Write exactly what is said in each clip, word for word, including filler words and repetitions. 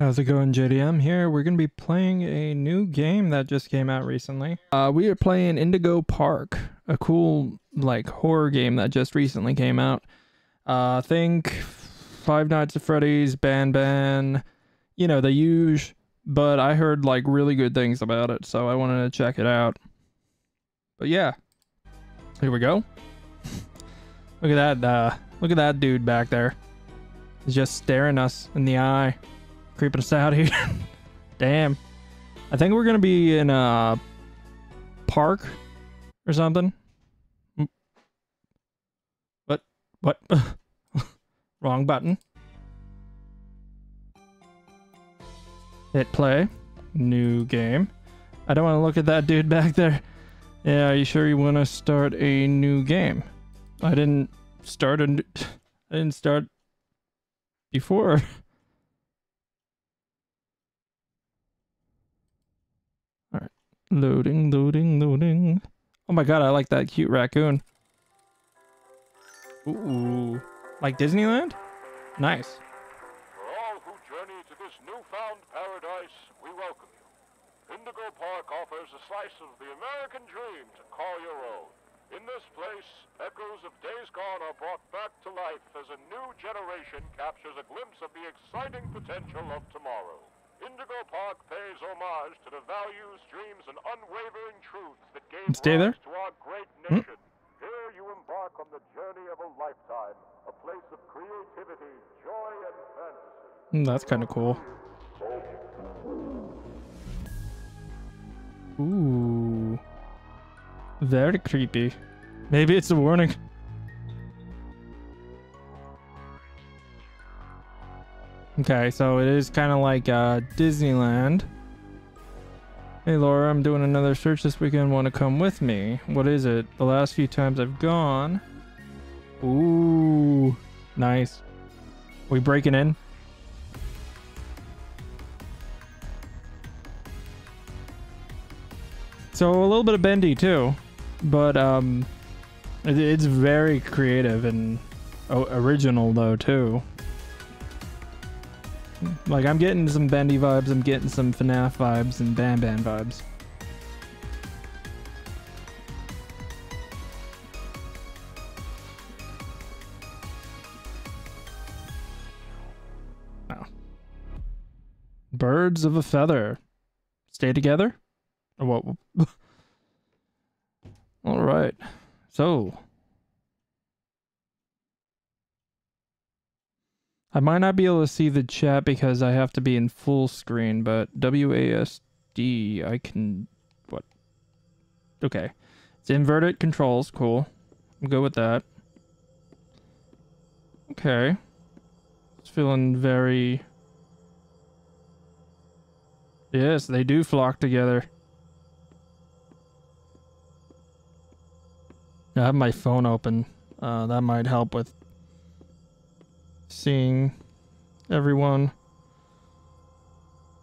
How's it going, J D M here? We're going to be playing a new game that just came out recently. Uh, we are playing Indigo Park, a cool, like, horror game that just recently came out. Uh, think Five Nights at Freddy's, Banban, you know, the huge, but I heard, like, really good things about it, so I wanted to check it out. But yeah, here we go. Look at that, uh, look at that dude back there. He's just staring us in the eye. Creeping us out here. Damn. I think we're gonna be in a park or something. What? What? Wrong button. Hit play. New game. I don't want to look at that dude back there. Yeah, are you sure you want to start a new game? I didn't start a new... I didn't start before. Loading, loading, loading. Oh my god, I like that cute raccoon. Ooh. Like Disneyland? Nice. For all who journey to this newfound paradise, we welcome you. Indigo Park offers a slice of the American dream to call your own. In this place, echoes of days gone are brought back to life as a new generation captures a glimpse of the exciting potential of tomorrow. Indigo Park pays homage to the values, dreams, and unwavering truths that gave rise to our great nation. Hmm? Here you embark on the journey of a lifetime, a place of creativity, joy, and fantasy. Mm, that's kind of cool. Ooh. Very creepy. Maybe it's a warning. Okay, so it is kind of like uh, Disneyland. Hey Laura, I'm doing another search this weekend. Want to come with me? What is it? The last few times I've gone. Ooh, nice. We breaking in? So a little bit of Bendy too, but um, it, it's very creative and original though too. Like, I'm getting some Bendy vibes, I'm getting some FNAF vibes, and Banban vibes. Wow. Birds of a feather. Stay together? Or what? Alright. So... I might not be able to see the chat because I have to be in full screen, but W A S D, I can... What? Okay. It's inverted controls, cool. We'll go with that. Okay. It's feeling very... Yes, they do flock together. I have my phone open. Uh, that might help with... seeing everyone.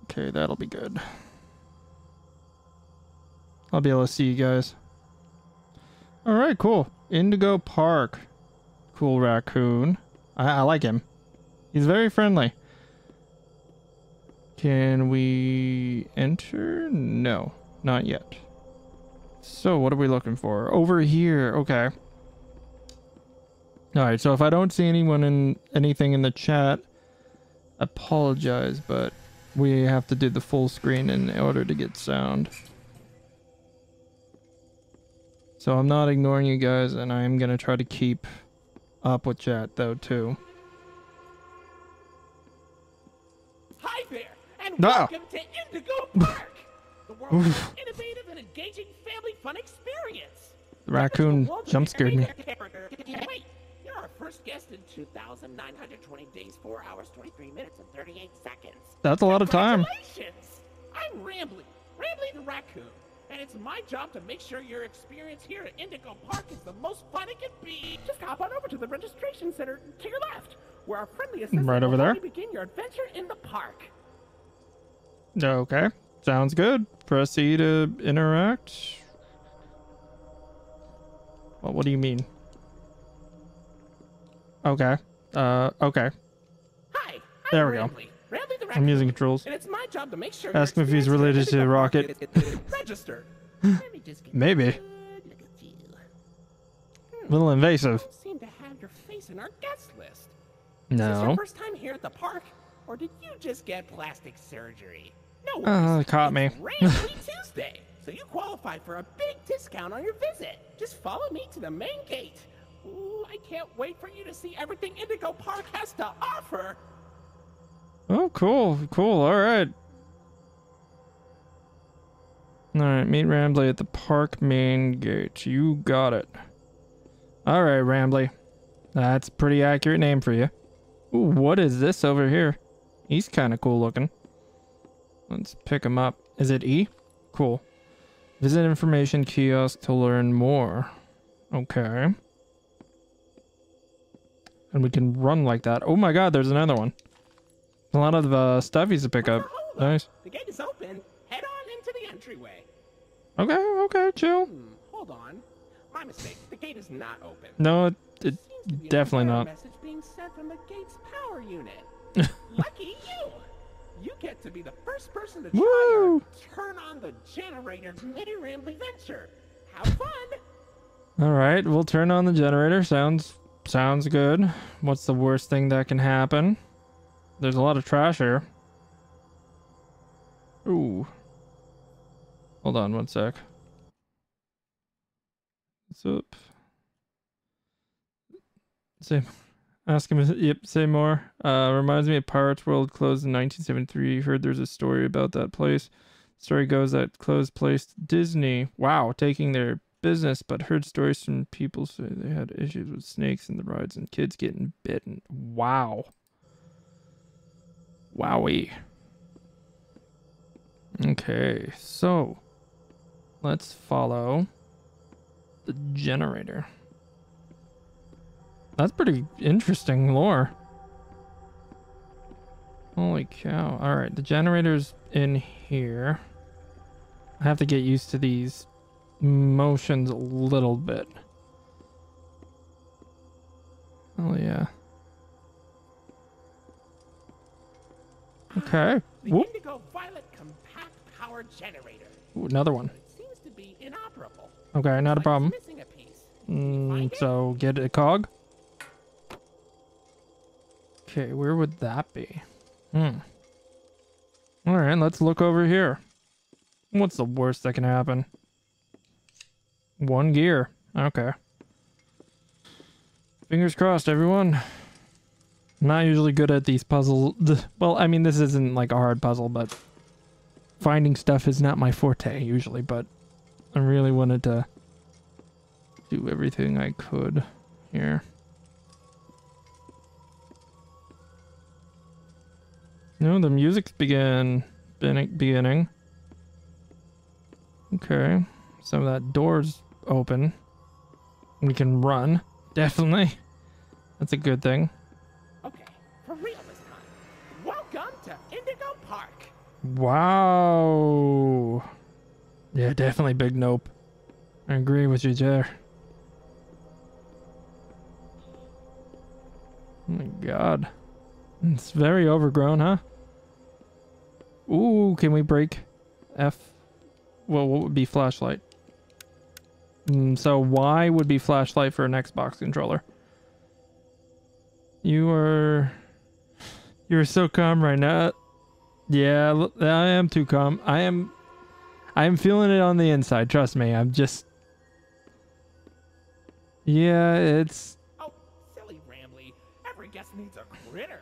Okay, that'll be good. I'll be able to see you guys. Alright, cool. Indigo Park. Cool raccoon. I, I like him. He's very friendly. Can we enter? No, not yet. So, what are we looking for? Over here. Okay. Alright, so if I don't see anyone in anything in the chat, apologize, but we have to do the full screen in order to get sound. So I'm not ignoring you guys, and I am going to try to keep up with chat, though, too. Hi there, and oh. welcome to Indigo Park, the world's most innovative and engaging family fun experience. The raccoon jump scared me. Wait. Our first guest in two thousand nine hundred twenty days, four hours, twenty-three minutes, and thirty-eight seconds. That's a lot of time. I'm Rambley, Rambley the Raccoon, and it's my job to make sure your experience here at Indigo Park is the most fun it can be. Just hop on over to the registration center to your left, where our friendly assistant right over there. You begin your adventure in the park. Okay, sounds good. Press E to interact. Well, what do you mean? Okay. Uh, okay. Hi. There I'm we Rambley. go. Rambley the the I'm using controls. And it's my job to make sure Ask him if he's related to Rocket. Register. Maybe. Hmm. Little invasive. You don't seem to have your face in our guest list. No. Is this your first time here at the park, or did you just get plastic surgery? No worries. Oh, it caught me. It's rainy Tuesday, so you qualify for a big discount on your visit. Just follow me to the main gate. Ooh, I can't wait for you to see everything Indigo Park has to offer. Oh, cool, cool. All right. All right, meet Rambley at the park main gate. You got it. All right, Rambley. That's a pretty accurate name for you. Ooh, what is this over here? He's kind of cool looking. Let's pick him up. Is it E? Cool. Visit information kiosk to learn more. Okay. And we can run like that. Oh my god, there's another one. A lot of uh, stuffies to pick up. Nice. The gate is open. Head on into the entryway. Okay, okay, chill. Hmm, hold on. My mistake. The gate is not open. No, it, it definitely not. Message being sent from the gate's power unit. Lucky you. You get to be the first person to try turn on the generator mini Rambley venture. Have fun. All right, we'll turn on the generator. Sounds sounds good. What's the worst thing that can happen? There's a lot of trash here. Ooh. Hold on one sec. What's up? Same. Ask him, yep, say more. Uh, reminds me of Pirates World, closed in nineteen seventy-three. Heard there's a story about that place. Story goes that closed place Disney. Wow, taking their business, but heard stories from people say they had issues with snakes in the rides and kids getting bitten. Wow. Wowie. Okay, so let's follow the generator. That's pretty interesting lore. Holy cow. Alright, the generator's in here. I have to get used to these motions a little bit. Oh yeah. Okay. The Whoop. Indigo Violet Compact Power Generator. Ooh, another one. It seems to be inoperable. Okay, not a problem. Missing a piece. Mm, so get a cog. Okay, where would that be? Hmm. Alright, let's look over here. What's the worst that can happen? One gear. Okay. Fingers crossed, everyone. I'm not usually good at these puzzles. Well, I mean, this isn't like a hard puzzle, but finding stuff is not my forte usually, but I really wanted to do everything I could here. No, the music's begin, beginning. Okay. Some of that door's open. We can run. Definitely. That's a good thing. Okay, for real this time. Welcome to Indigo Park. Wow. Yeah, definitely big nope. I agree with you there. Oh my god. It's very overgrown, huh? Ooh, can we break F? Well, what would be flashlight? Mm, so Y would be flashlight for an Xbox controller. You are... You're so calm right now. Yeah, I am too calm. I am... I'm feeling it on the inside, trust me. I'm just... Yeah, it's... Oh, silly Rambley. Every guest needs a critter.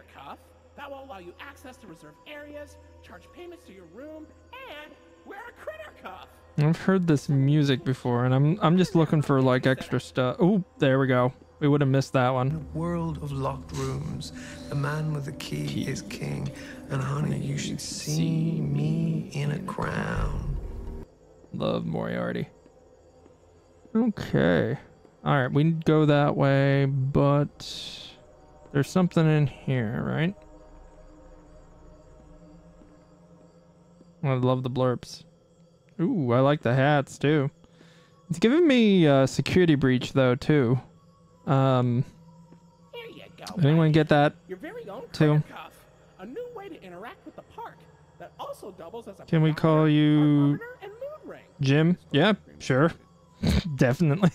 That will allow you access to reserved areas, charge payments to your room, and wear a critter cuff. I've heard this music before, and I'm I'm just looking for like extra stuff. Oh, there we go. We would have missed that one. In a world of locked rooms, the man with the key, key. is king, and honey, you should see, see me in a crown. Love Moriarty. Okay. All right, we can go that way, but there's something in here, right? I love the blurps. Ooh, I like the hats too. It's giving me uh, security breach though too. Um, Here you go, anyone buddy. Get that? Your very own too. Cuff, a a new way to interact with the park that also doubles as a Can we call you and mood ring. Jim? Yeah, sure. Definitely.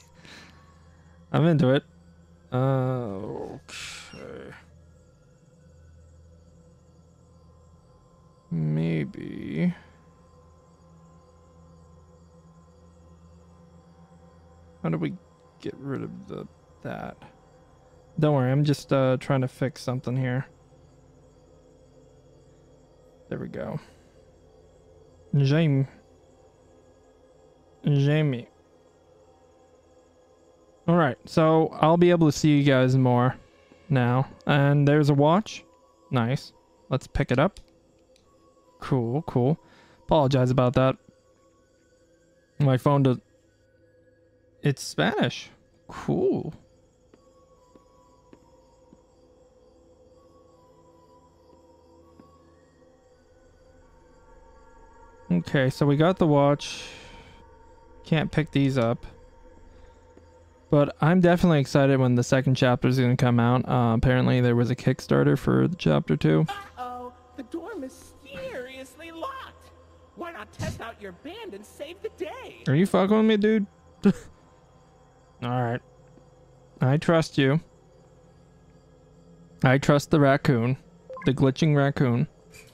I'm into it. Uh, okay. Maybe. How do we get rid of the that? Don't worry, I'm just uh, trying to fix something here. There we go. Jamie. Jamie. Alright, so I'll be able to see you guys more now. And there's a watch. Nice. Let's pick it up. Cool, cool. Apologize about that. My phone does... It's Spanish. Cool. Okay, so we got the watch. Can't pick these up. But I'm definitely excited when the second chapter is going to come out. Uh, apparently there was a Kickstarter for chapter two. Uh-oh, the door mysteriously locked. Why not test out your band and save the day? Are you fucking with me, dude? Alright. I trust you. I trust the raccoon. The glitching raccoon.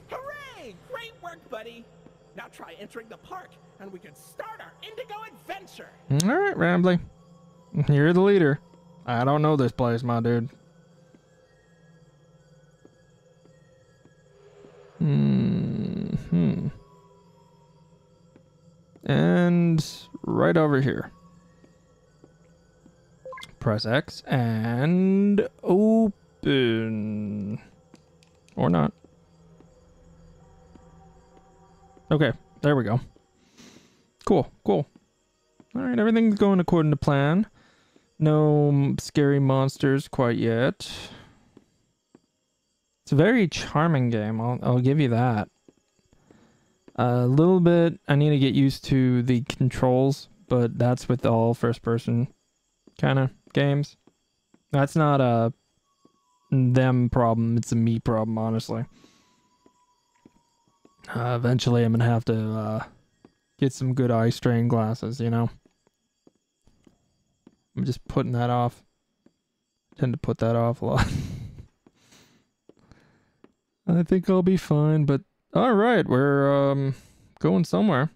Hooray! Great work, buddy. Now try entering the park and we can start our Indigo adventure. Alright, Rambley. You're the leader. I don't know this place, my dude. Mm-hmm. And right over here. Press X and open. Or not. Okay, there we go. Cool, cool. Alright, everything's going according to plan. No scary monsters quite yet. It's a very charming game, I'll, I'll give you that. A little bit, I need to get used to the controls, but that's with all first person kind of games. That's not a them problem, it's a me problem, honestly. Uh, eventually I'm gonna have to uh, get some good eye strain glasses, you know? I'm just putting that off. I tend to put that off a lot. I think I'll be fine, but... Alright, we're um, going somewhere.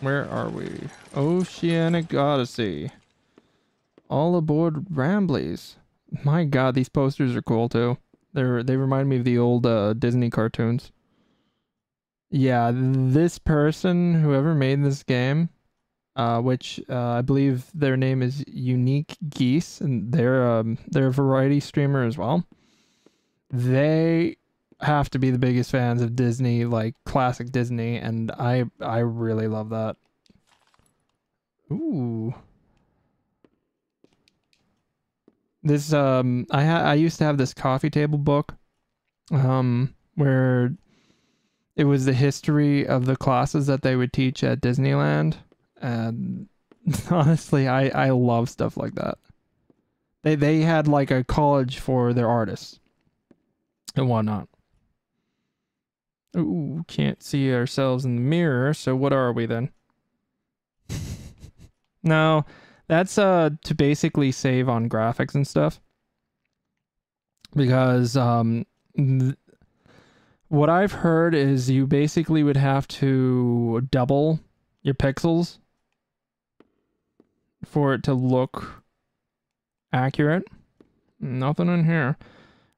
Where are we? Oceanic Odyssey. All aboard Rambley's. My god, these posters are cool too. They're, they remind me of the old uh, Disney cartoons. Yeah, this person, whoever made this game... Uh, which uh, I believe their name is Unique Geese, and they're um, they're a variety streamer as well. They have to be the biggest fans of Disney, like classic Disney, and I I really love that. Ooh, this um I ha I used to have this coffee table book, um where it was the history of the classes that they would teach at Disneyland. And honestly, I, I love stuff like that. They they had like a college for their artists and whatnot. Ooh, can't see ourselves in the mirror. So what are we then? No, that's uh to basically save on graphics and stuff. Because um, what I've heard is you basically would have to double your pixels for it to look accurate. Nothing in here.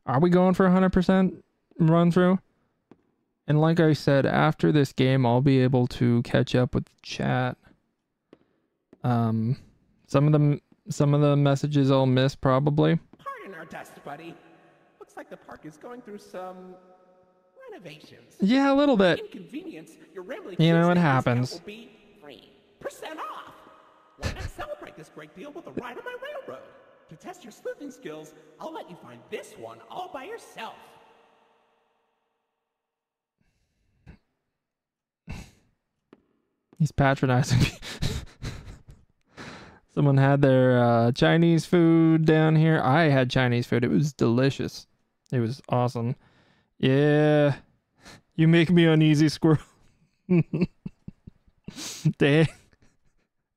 Are we going for one hundred percent run through? And like I said, after this game, I'll be able to catch up with the chat. Um, some of the some of the messages I'll miss probably. Pardon our dust, buddy. Looks like the park is going through some renovations. Yeah, a little bit. Inconvenience. Your Rambley, you know, it happens. Will be free. Percent off. Why not celebrate this great deal with a ride on my railroad? To test your sleuthing skills, I'll let you find this one all by yourself. He's patronizing me. Someone had their uh, Chinese food down here. I had Chinese food. It was delicious. It was awesome. Yeah. You make me uneasy, squirrel. Dang.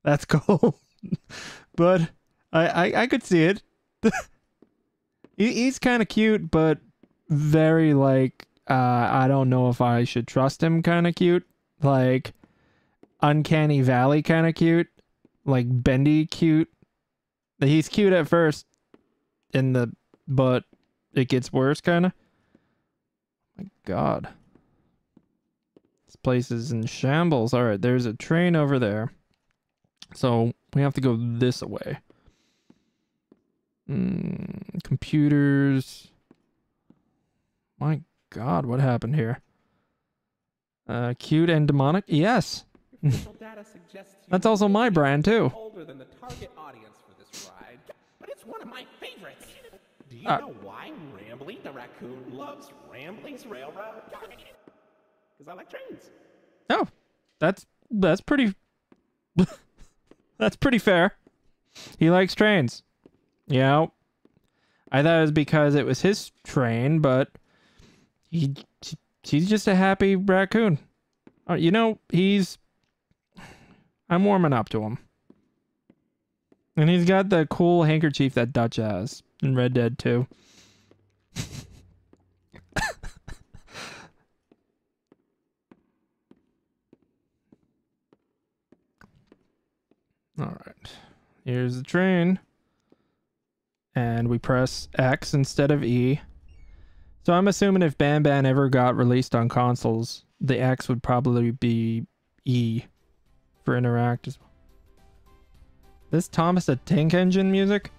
That's cold. But I, I, I could see it. He's kind of cute, but very, like, uh, I don't know if I should trust him kind of cute. Like, Uncanny Valley kind of cute. Like, Bendy cute. He's cute at first, in the but it gets worse, kind of. My God. This place is in shambles. All right, there's a train over there. So, we have to go this way. Mm, computers. My God, what happened here? Uh, cute and demonic? Yes. That's also my brand, too. Older than the target audience for this ride, but it's one of my favorites. Do you uh, know why Rambley the raccoon loves Rambley's Railroad? Because I like trains. Oh, that's that's pretty. That's pretty fair. He likes trains. Yeah, I thought it was because it was his train, but he he's just a happy raccoon. Uh, you know, he's. I'm warming up to him. And he's got the cool handkerchief that Dutch has in Red Dead too. Alright. Here's the train. And we press X instead of E. So I'm assuming if Banban ever got released on consoles, the X would probably be E. For interact as well. This Thomas the Tank Engine music?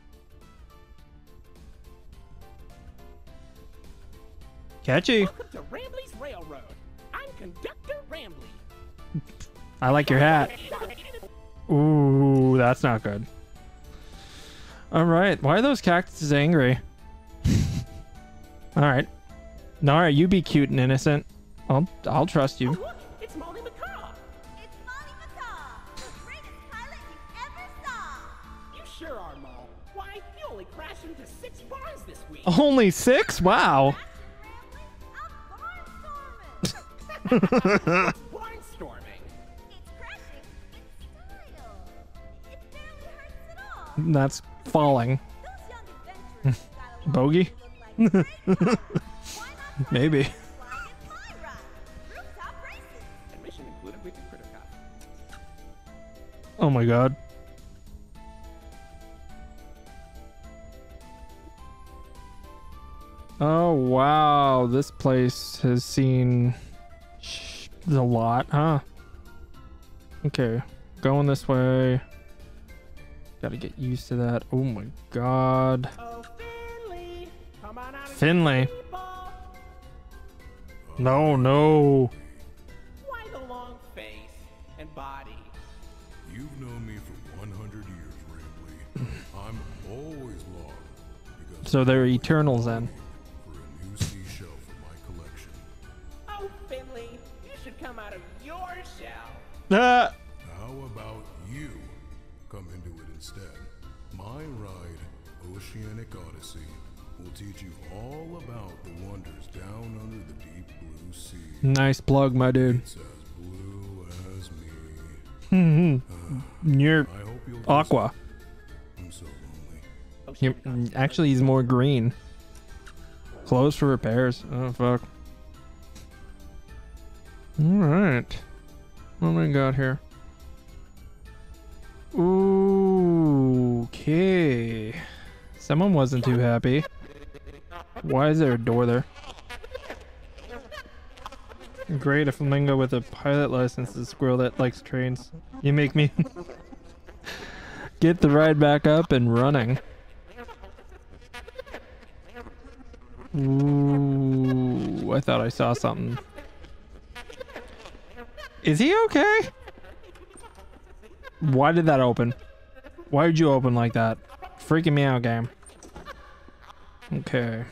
Catchy. Welcome to Rambley's Railroad. I'm Conductor Rambley. I like your hat. Ooh, that's not good. Alright, why are those cactuses angry? Alright. Nara, you be cute and innocent. I'll I'll trust you. Oh, look, it's Molly Macaw. It's Molly Macaw, the greatest pilot you ever saw. You sure are, Mol. Why, you only crashed into six bars this week. Only six? Wow. Barnstorming. It's crashing in style. It barely hurts at all. That's falling. Those young Bogey? Maybe. Oh my God. Oh wow, this place has seen a lot, huh? Okay, going this way. Gotta get used to that. Oh my God. Oh, Finley. Come on out Finley. No, no. Why the long face and body? You've known me for one hundred years, Rambley. I'm always long. So they're eternals then. For a new seashell for my collection. Oh, Finley, you should come out of your shell. Ah. How about you come into it instead? My ride, Oceanic Odyssey, will teach you all about the wonders down under the deep blue sea. Nice plug, my dude. It's as blue as me. Mm-hmm. You're aqua. I'm so lonely. You're, actually, he's more green. Closed for repairs. Oh, fuck. Alright. What do we got here? Ooh, okay. Someone wasn't too happy. Why is there a door there? Great, a flamingo with a pilot license is a squirrel that likes trains. You make me get the ride back up and running. Ooh, I thought I saw something. Is he okay? Why did that open? Why did you open like that? Freaking me out, game. Okay.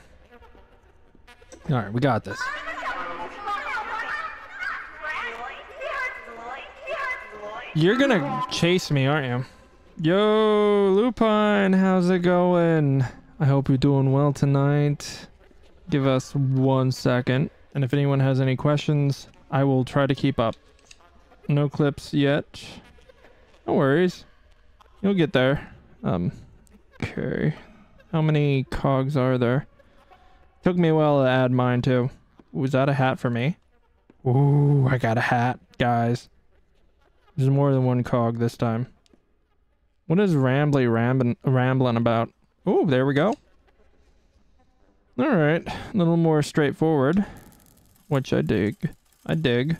Alright, we got this. You're gonna chase me, aren't you? Yo, Lupine, how's it going? I hope you're doing well tonight. Give us one second, and if anyone has any questions, I will try to keep up. No clips yet. No worries. You'll get there. Um, okay. How many cogs are there? Took me a while to add mine, too. Was that a hat for me? Ooh, I got a hat, guys. There's more than one cog this time. What is Rambley rambling, rambling about? Ooh, there we go. Alright, a little more straightforward. Which I dig. I dig.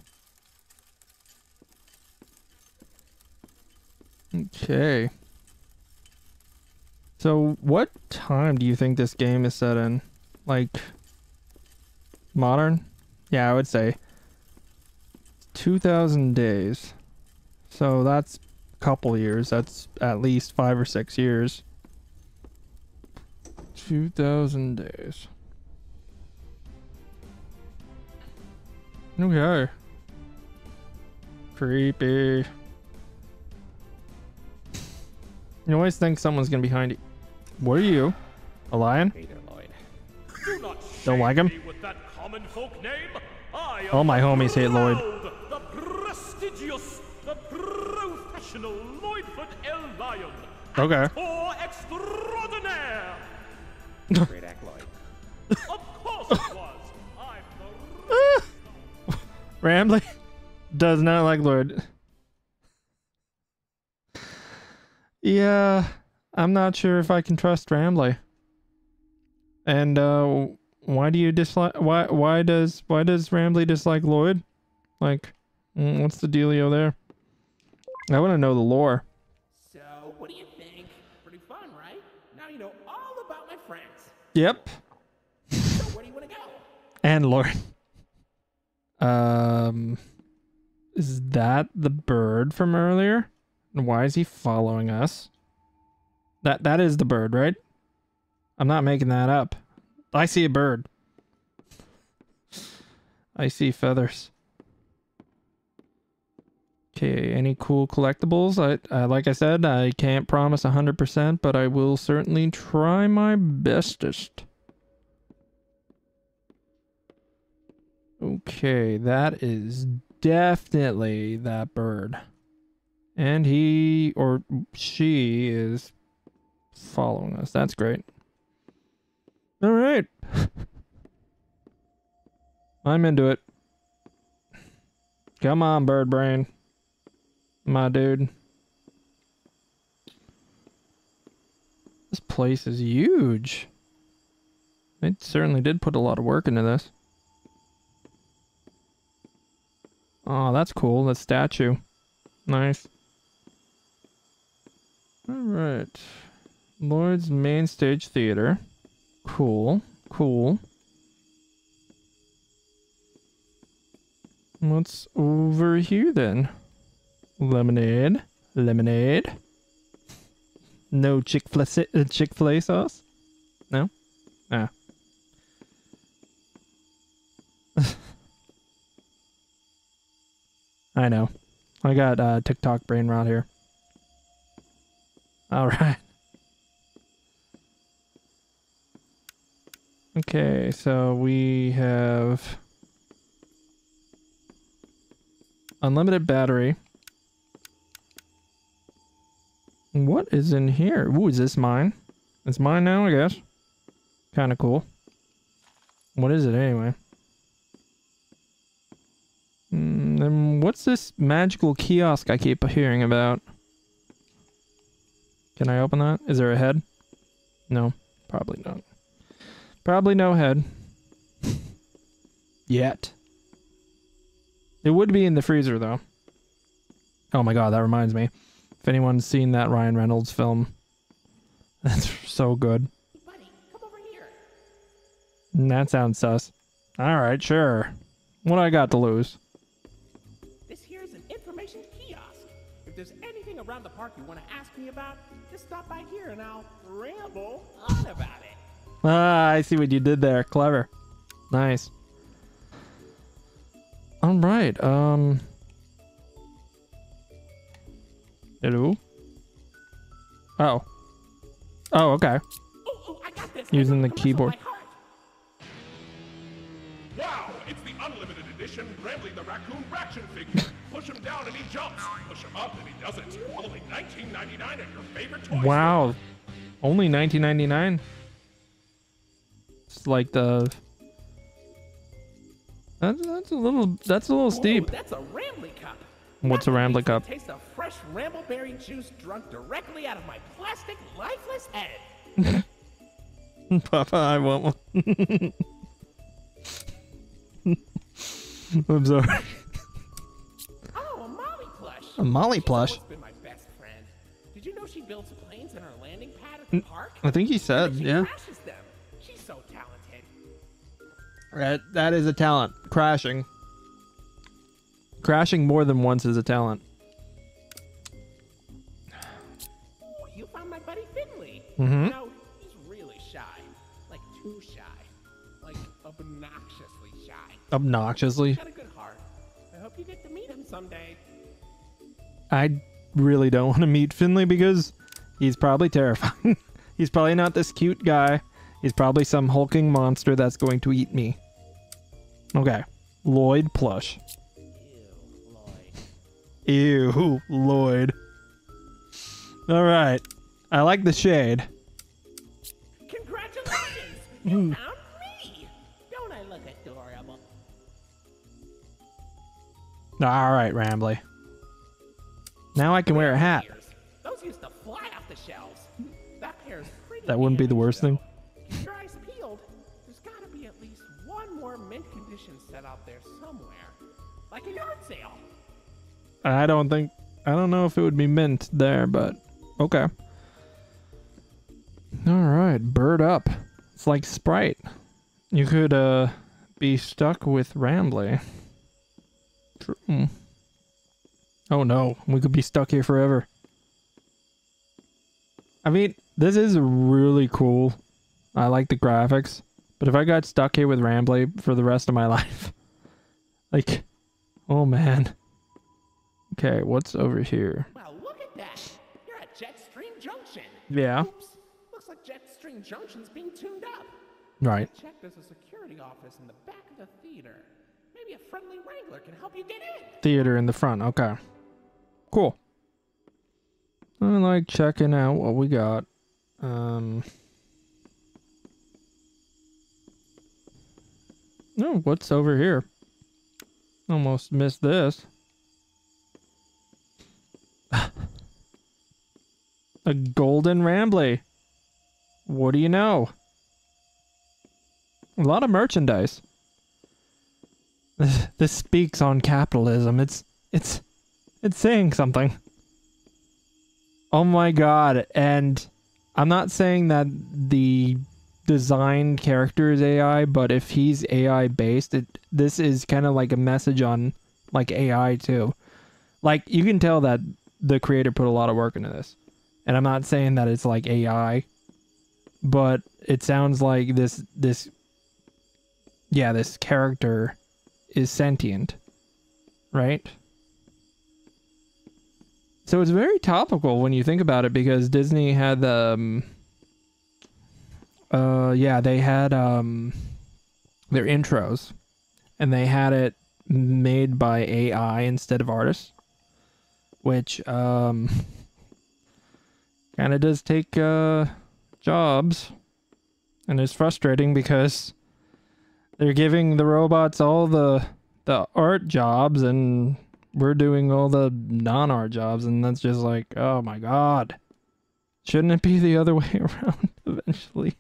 Okay. So, what time do you think this game is set in? Like, modern? Yeah, I would say two thousand days. So that's a couple years. That's at least five or six years. two thousand days. Okay. Creepy. You always think someone's gonna be behind you. What are you? A lion? Hey there, Lloyd. Do not Don't like him? With that common folk name. I All my homies hate Lloyd. The prestigious, the professional Lloydford L. Lion. Okay. Extraordinaire. Great act, Lloyd. Of course it was. I'm the Rambley does not like Lloyd. Yeah, I'm not sure if I can trust Rambley. And uh, why do you dislike? Why? Why does? Why does Rambley dislike Lloyd? Like, what's the dealio there? I want to know the lore. So, what do you think? Pretty fun, right? Now you know all about my friends. Yep. So where do you want to go? And Lloyd. Um, is that the bird from earlier? Why is he following us? That that is the bird, right? I'm not making that up. I see a bird. I see feathers. Okay, any cool collectibles? I, I like I said, I can't promise one hundred percent, but I will certainly try my bestest. Okay, that is definitely that bird. And he or she is following us. That's great. All right. I'm into it. Come on, bird brain. My dude. This place is huge. They certainly did put a lot of work into this. Oh, that's cool. That statue. Nice. Alright. Lloyd's Main Stage Theater. Cool. Cool. What's over here then? Lemonade. Lemonade. No Chick-fil-A uh, Chick-fil-A sauce? No? Ah. I know. I got uh, TikTok brain rot here. All right. Okay, so we have unlimited battery. What is in here? Ooh, is this mine? It's mine now, I guess. Kind of cool. What is it anyway? Mm, then what's this magical kiosk I keep hearing about? Can I open that? Is there a head? No, probably not. Probably no head. Yet. It would be in the freezer, though. Oh my god, that reminds me. If anyone's seen that Ryan Reynolds film, that's so good. Hey buddy, come over here. That sounds sus. Alright, sure. What do I got to lose? This here is an information kiosk. If there's anything around the park you want to ask me about, just stop by here and I'll ramble on about it. Ah, I see what you did there. Clever. Nice. All right. Um. Hello? Oh. Oh, okay. Ooh, ooh, I got this. Using the keyboard. Wow, it's the unlimited edition Rambley the Raccoon Raction figure. Push him down and he jumps. Push him up and he doesn't. Only nineteen ninety-nine at your favorite toy. Wow. Only nineteen ninety-nine? It's like the... That's, that's a little, that's a little Ooh, steep. That's a Rambley cup. What's that a Rambley cup? Tastes of fresh Rambleberry juice drunk directly out of my plastic, lifeless head. Papa, I want one. I'm sorry. Oh, a Molly plush. A Molly plush? She's been my best friend. Did you know she builds planes in her landing pad at the park? I think he said, she yeah. crashes them. She's so talented. Right, that is a talent. Crashing. Crashing more than once is a talent. Oh, you found my buddy Finley. Mm-hmm. Now, obnoxiously shy. Obnoxiously? Got a good heart. I hope you get to meet him someday. I really don't want to meet Finley because he's probably terrifying. He's probably not this cute guy. He's probably some hulking monster that's going to eat me. Okay. Lloyd plush. Ew, Lloyd. Ew, Lloyd. All right. I like the shade. Congratulations! You found All right, Rambley. Now I can wear a hat. Those used to fly off the shelves. That pair's pretty. That wouldn't be the worst though. Thing. Keep your eyes peeled. There's got to be at least one more mint condition set out there somewhere, like a yard sale. I don't think. I don't know if it would be mint there, but okay. All right, bird up. It's like Sprite. You could uh be stuck with Rambley. Mm. Oh no, we could be stuck here forever. I mean, this is really cool. I like the graphics, but if I got stuck here with Rambley for the rest of my life, like, oh man. Okay, what's over here? Wow, look at that. You're at Jet Stream Junction. Yeah. Oops. Looks like Jet Stream Junction's being tuned up. Right. Check, there's a security office in the back of the theater. Maybe a friendly wrangler can help you get in. Theater in the front. Okay. Cool. I like checking out what we got. Um. No, oh, what's over here? Almost missed this. A golden Rambley. What do you know? A lot of merchandise. This, this speaks on capitalism. It's it's it's saying something. Oh my god. And I'm not saying that the design character is A I, but if he's A I based, it this is kind of like a message on like A I too. Like you can tell that the creator put a lot of work into this. And I'm not saying that it's like A I, but it sounds like this this yeah, this character is sentient, right? So it's very topical when you think about it, because Disney had um uh yeah they had um their intros, and they had it made by A I instead of artists, which um kind of does take uh jobs, and it's frustrating because they're giving the robots all the the art jobs, and we're doing all the non-art jobs, and that's just like, oh my god. Shouldn't it be the other way around eventually?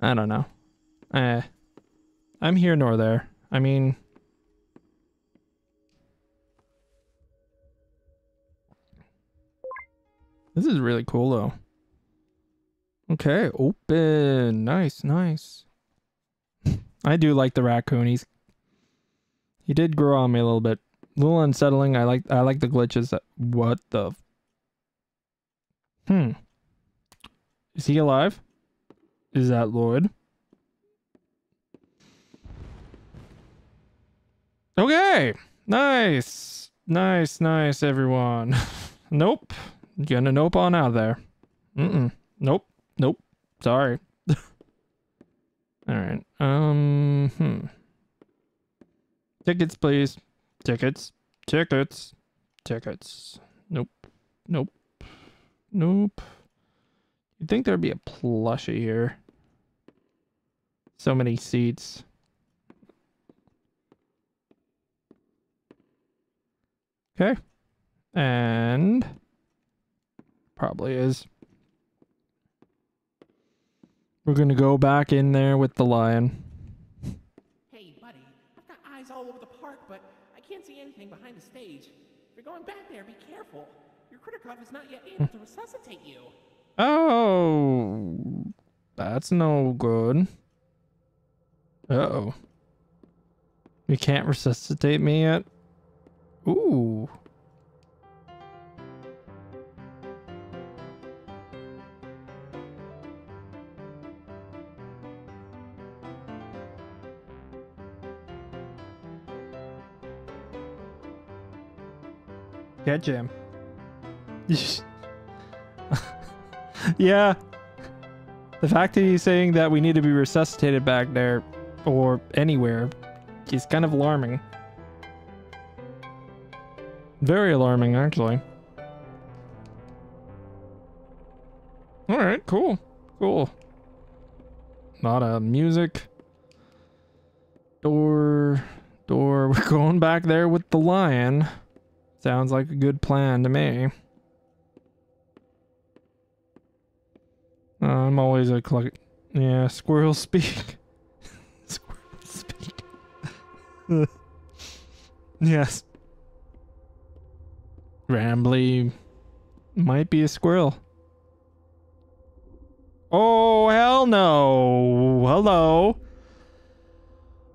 I don't know. Eh, I'm here nor there. I mean... This is really cool, though. Okay, open. Nice, nice. I do like the raccoon. He's, he did grow on me a little bit. A little unsettling. I like I like the glitches. That, what the... Hmm. Is he alive? Is that Lloyd? Okay! Nice! Nice, nice, everyone. Nope. Gonna nope on out of there. Mm-mm. Nope. Nope. Sorry. All right. different. Um, hmm. Tickets, please. Tickets. Tickets. Tickets. Nope. Nope. Nope. You'd think there'd be a plushie here. So many seats. Okay. And... probably is. We're gonna go back in there with the lion. Hey, buddy. I've got eyes all over the park, but I can't see anything behind the stage. If you're going back there, be careful. Your Kritikov is not yet able to resuscitate you. Oh, that's no good. Uh-oh. You can't resuscitate me yet? Ooh. Get jam. Yeah. The fact that he's saying that we need to be resuscitated back there or anywhere is kind of alarming. Very alarming, actually. Alright, cool. Cool. A lot of music. Door. Door. We're going back there with the lion. Sounds like a good plan to me. Uh, I'm always a cluck. Yeah, squirrel speak. Squirrel speak. Yes. Rambley might be a squirrel. Oh, hell no. Hello.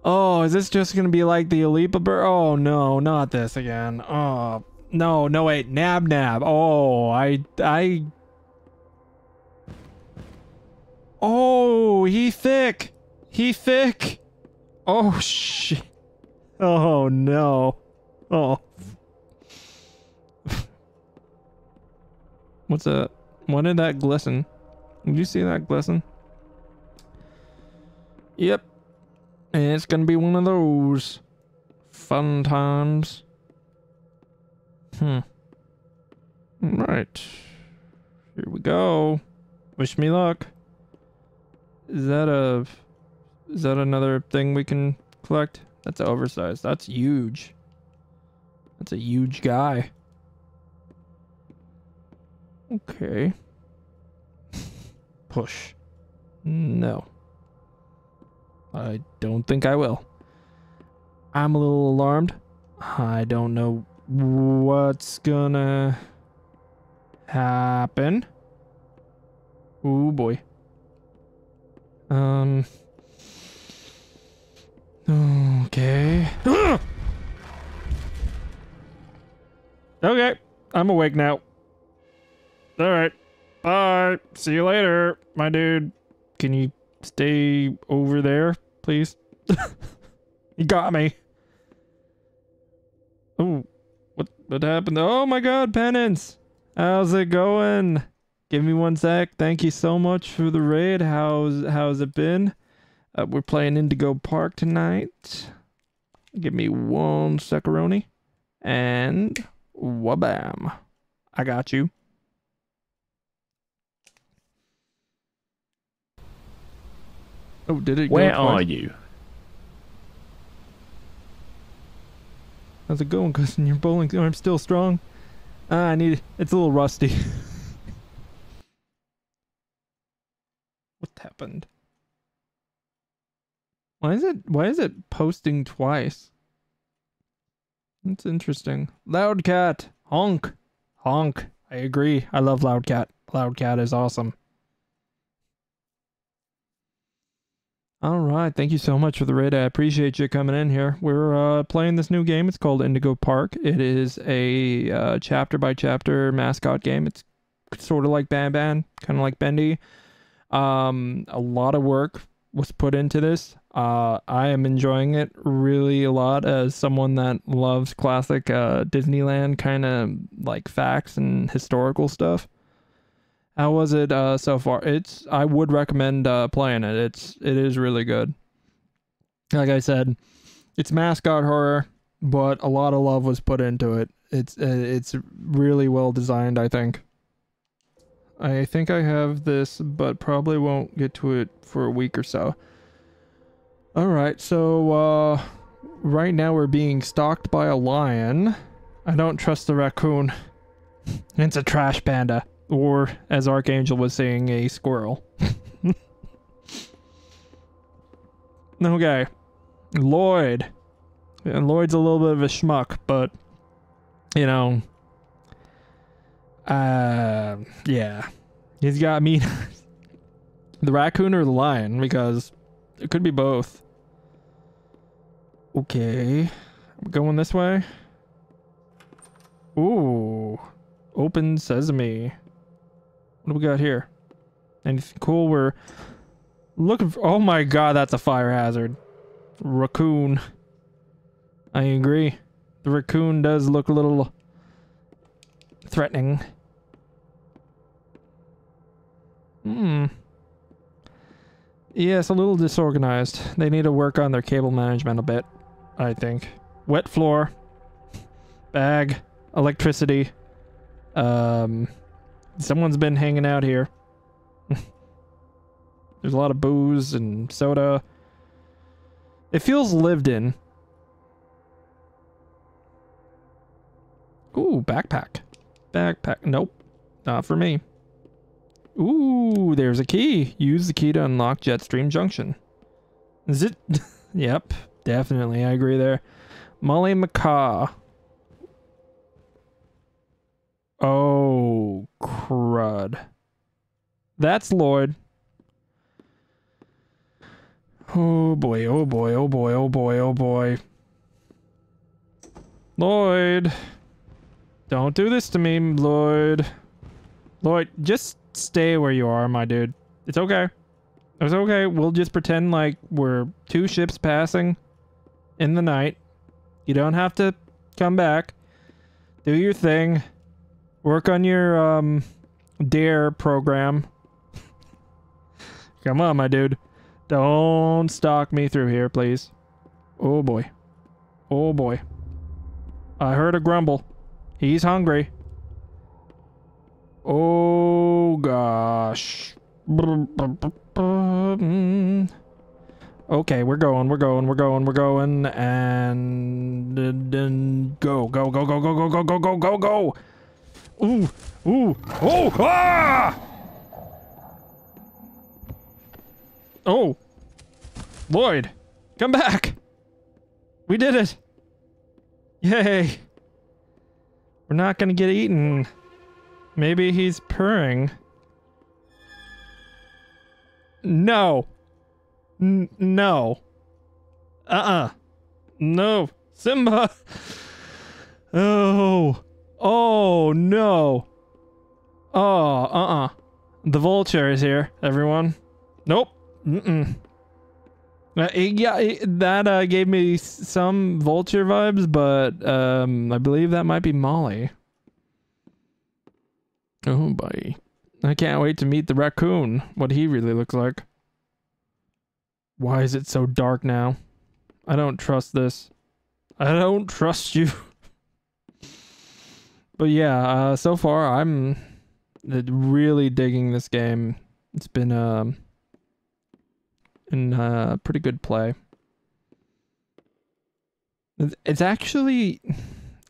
Oh, is this just gonna be like the Alipa bird? Oh no, not this again. Oh no, no wait, nab nab. Oh, I I Oh, he thick. He thick. Oh shit. Oh no. Oh. What's that? What did that glisten? Did you see that glisten? Yep. It's gonna be one of those fun times. Hmm. Alright. Here we go. Wish me luck. Is that a... is that another thing we can collect? That's oversized. That's huge. That's a huge guy. Okay. Push. No. I don't think I will. I'm a little alarmed. I don't know what's gonna happen. Oh boy. Um. Okay. Okay. I'm awake now. All right. Bye. See you later, my dude. Can you stay over there? Please. You got me. Oh, what what happened? Oh my god, Penance! How's it going? Give me one sec. Thank you so much for the raid. How's how's it been? Uh, we're playing Indigo Park tonight. Give me one secaroni. And wabam. I got you. Oh, did it go Where twice? Are you? How's it going, cousin? Your bowling arm's still strong? Ah, I need it. It's a little rusty. What happened? Why is it why is it posting twice? That's interesting. Loudcat! Honk! Honk. I agree. I love Loudcat. Loudcat is awesome. All right, thank you so much for the raid. I appreciate you coming in here. We're uh, playing this new game. It's called Indigo Park. It is a uh, chapter by chapter mascot game. It's sort of like Banban, kind of like Bendy. Um, a lot of work was put into this. Uh, I am enjoying it really a lot as someone that loves classic uh, Disneyland kind of like facts and historical stuff. How was it uh, so far? It's I would recommend uh, playing it. It's it is really good. like I said, it's mascot horror, but a lot of love was put into it. It's uh, it's really well designed, I think. I think I have this, but probably won't get to it for a week or so. Alright, so uh, right now we're being stalked by a lion. I don't trust the raccoon. It's a trash panda. Or, as Archangel was saying, a squirrel. Okay. Lloyd. And Lloyd's a little bit of a schmuck, but, you know... Uh, yeah. He's got me... the raccoon or the lion, because it could be both. Okay. I'm going this way. Ooh. Open sesame. What do we got here? Anything cool? We're looking for... Oh my god, that's a fire hazard. Raccoon. I agree. The raccoon does look a little... threatening. Hmm. Yes, yeah, a little disorganized. They need to work on their cable management a bit, I think. Wet floor. Bag. Electricity. Um... Someone's been hanging out here. There's a lot of booze and soda. It feels lived in. Ooh, backpack. Backpack. Nope. Not for me. Ooh, there's a key. Use the key to unlock Jet Stream Junction. Is it? Yep. Definitely. I agree there. Molly Macaw. Oh, crud. That's Lloyd. Oh boy, oh boy, oh boy, oh boy, oh boy. Lloyd. Don't do this to me, Lloyd. Lloyd, just stay where you are, my dude. It's okay. It's okay. We'll just pretend like we're two ships passing in the night. You don't have to come back. Do your thing. Work on your, um, D A R E program. Come on, my dude. Don't stalk me through here, please. Oh, boy. Oh, boy. I heard a grumble. He's hungry. Oh, gosh. Okay, we're going, we're going, we're going, we're going, and... and go, go, go, go, go, go, go, go, go, go, go! Ooh, ooh, oh, ah! Oh, Lloyd, come back. We did it. Yay. We're not going to get eaten. Maybe he's purring. No. N no. Uh-uh. No. Simba. Oh. Oh, no. Oh, uh-uh. The vulture is here, everyone. Nope. Mm-mm. Uh, yeah, it, that uh, gave me some vulture vibes, but um, I believe that might be Molly. Oh, buddy. I can't wait to meet the raccoon, what he really looks like. Why is it so dark now? I don't trust this. I don't trust you. But yeah, uh, so far I'm really digging this game. It's been uh, in a pretty good play. It's actually,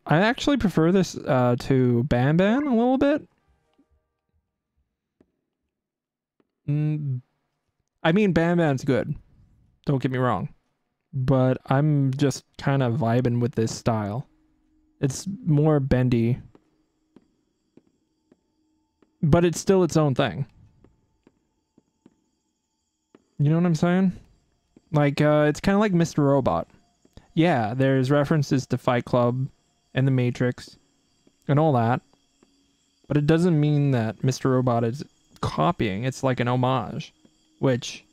I actually prefer this uh, to Banban a little bit. Mm, I mean, Banban's good. Don't get me wrong. But I'm just kind of vibing with this style. It's more bendy. But it's still its own thing. You know what I'm saying? Like, uh, it's kind of like Mister Robot. Yeah, there's references to Fight Club and The Matrix and all that. But it doesn't mean that Mister Robot is copying. It's like an homage, which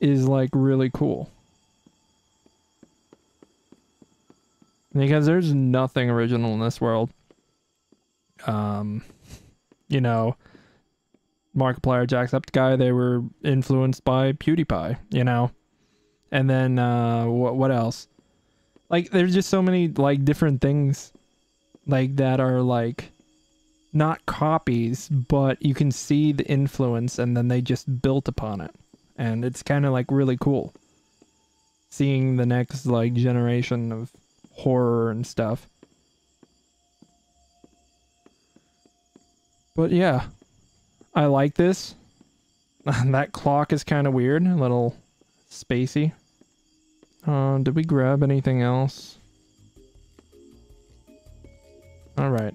is, like, really cool. Because there's nothing original in this world. Um, you know, Markiplier, Jacksepticeye, they were influenced by PewDiePie, you know? And then uh, what what else? Like, there's just so many like different things like that are like not copies, but you can see the influence, and then they just built upon it, and it's kind of like really cool seeing the next like generation of horror and stuff. But yeah, I like this. That clock is kind of weird, a little spacey. Uh, did we grab anything else? All right.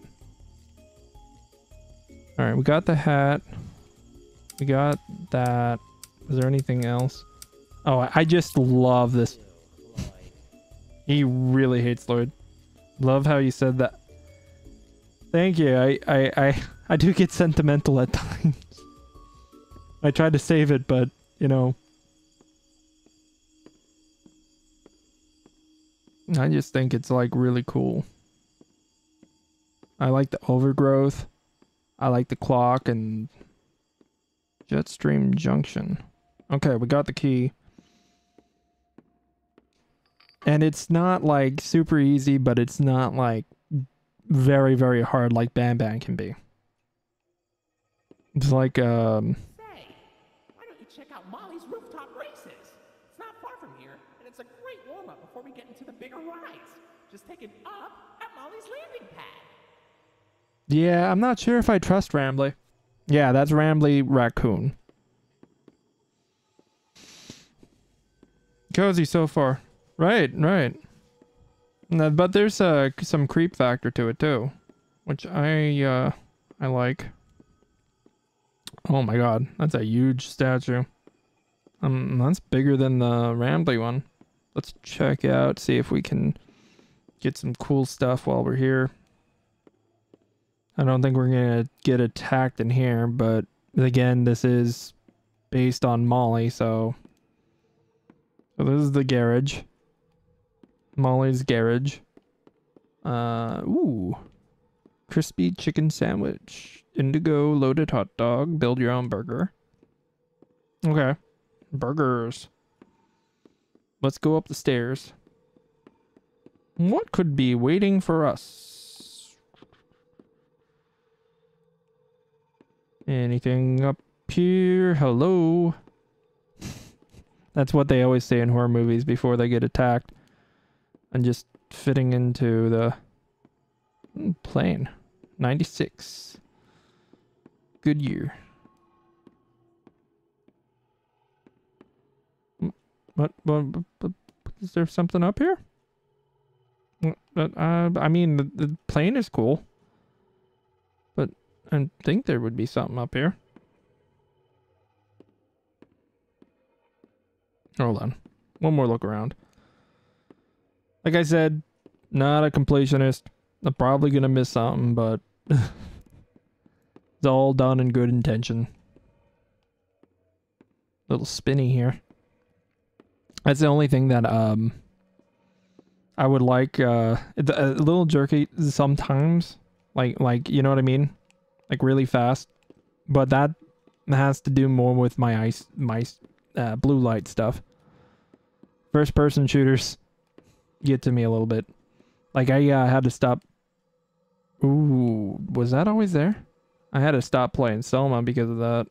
All right, we got the hat. We got that. Was there anything else? Oh, I just love this. He really hates Lloyd. Love how you said that. Thank you. I, I, I, I do get sentimental at times. I tried to save it, but, you know. I just think it's, like, really cool. I like the overgrowth. I like the clock and Jet Stream Junction. Okay, we got the key. And it's not, like, super easy, but it's not, like, very, very hard like Banban can be. It's like, um... Say, why don't you check out Molly's rooftop races? It's not far from here, and it's a great warm-up before we get into the bigger rides. Just take it up at Molly's landing pad. Yeah, I'm not sure if I trust Rambley. Yeah, that's Rambley Raccoon. Cozy so far. Right, right. No, but there's uh, some creep factor to it too, which I uh, I like. Oh my god, that's a huge statue. Um, that's bigger than the Rambley one. Let's check out, see if we can get some cool stuff while we're here. I don't think we're gonna get attacked in here, but again, this is based on Molly, so... So this is the garage. Molly's garage. Uh, ooh. Crispy chicken sandwich. Indigo loaded hot dog. Build your own burger. Okay. Burgers. Let's go up the stairs. What could be waiting for us? Anything up here? Hello? That's what they always say in horror movies before they get attacked. And just fitting into the plane. ninety-six. Good year. What, what, what? Is there something up here? Uh, I mean, the, the plane is cool. But I think there would be something up here. Hold on. One more look around. Like I said, not a completionist. I'm probably going to miss something, but it's all done in good intention. Little spinny here. That's the only thing that um I would like. Uh, it's a little jerky sometimes. Like, like you know what I mean? Like really fast. But that has to do more with my, ice, my uh, blue light stuff. First person shooters get to me a little bit. Like I uh, had to stop. Ooh, was that always there? I had to stop playing Selma because of that.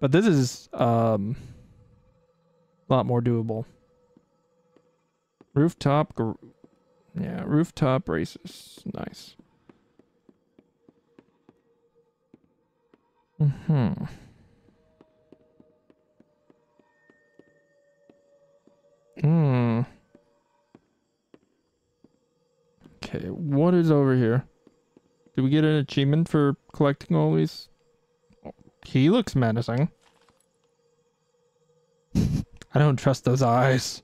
But this is um a lot more doable. Rooftop, gr yeah, rooftop races, nice. Mm-hmm. Hmm. Okay, what is over here? Did we get an achievement for collecting all these? Oh, he looks menacing. I don't trust those eyes.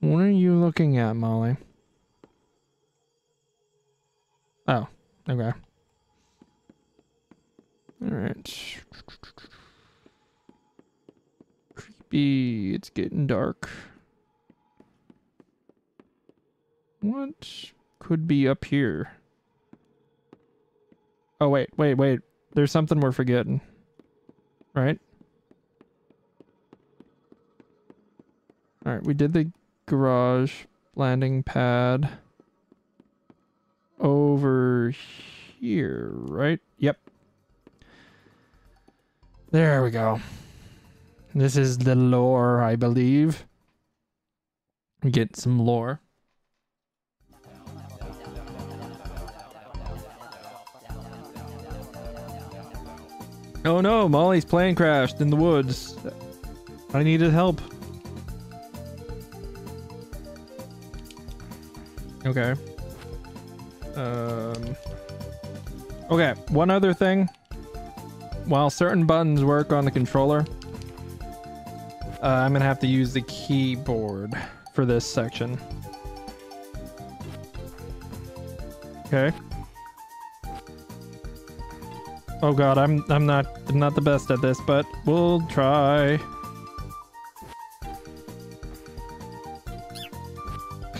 What are you looking at, Molly? Oh, okay. Alright. Creepy. It's getting dark. What could be up here? Oh, wait, wait, wait. There's something we're forgetting. Right? All right, we did the garage landing pad over here, right? Yep. There we go. This is the lore, I believe. Get some lore. Oh no, Molly's plane crashed in the woods. I needed help. Okay. Um, okay, one other thing. While certain buttons work on the controller, uh, I'm gonna have to use the keyboard for this section. Okay. Oh god, I'm I'm not I'm not the best at this, but we'll try.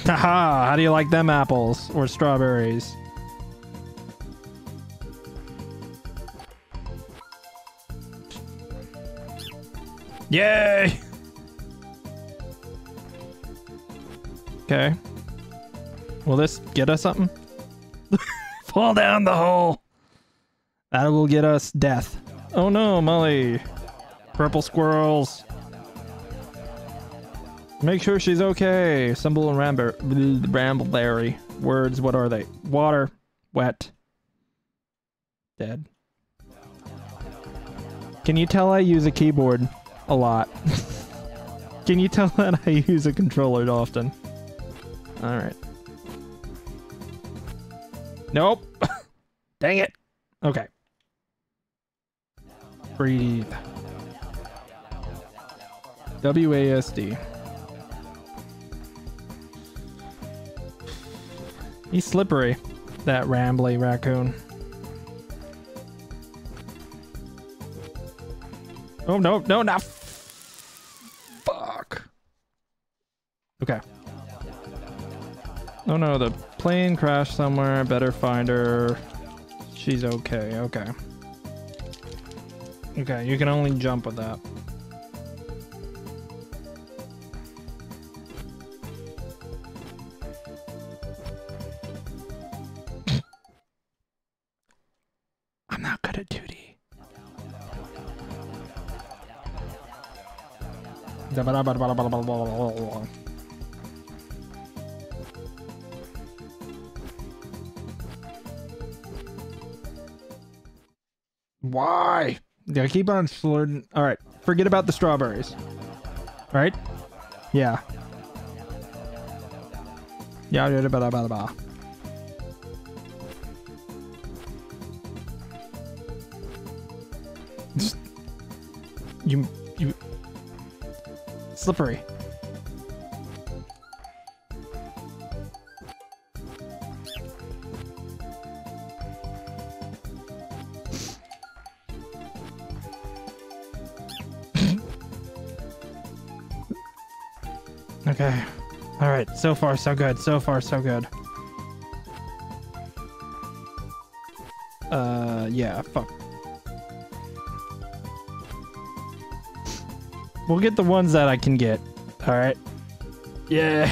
Haha, how do you like them apples or strawberries? Yay! Okay. Will this get us something? Fall down the hole! That will get us death. Oh no, Molly! Purple squirrels! Make sure she's okay. Symbol and ramble, Rambleberry. Words, what are they? Water. Wet. Dead. Can you tell I use a keyboard a lot? Can you tell that I use a controller often? Alright. Nope. Dang it. Okay. Breathe. W A S D. He's slippery, that Rambley raccoon. Oh, no, no, no. Fuck. Okay. Oh, no, the plane crashed somewhere. Better find her. She's okay. Okay. Okay, you can only jump with that. Why? Yeah, keep on slurring. All right, forget about the strawberries. Right? Yeah. Yeah. You you. Slippery. Okay. All right. So far, so good. So far, so good. Uh, yeah. Fuck. We'll get the ones that I can get. All right. Yeah.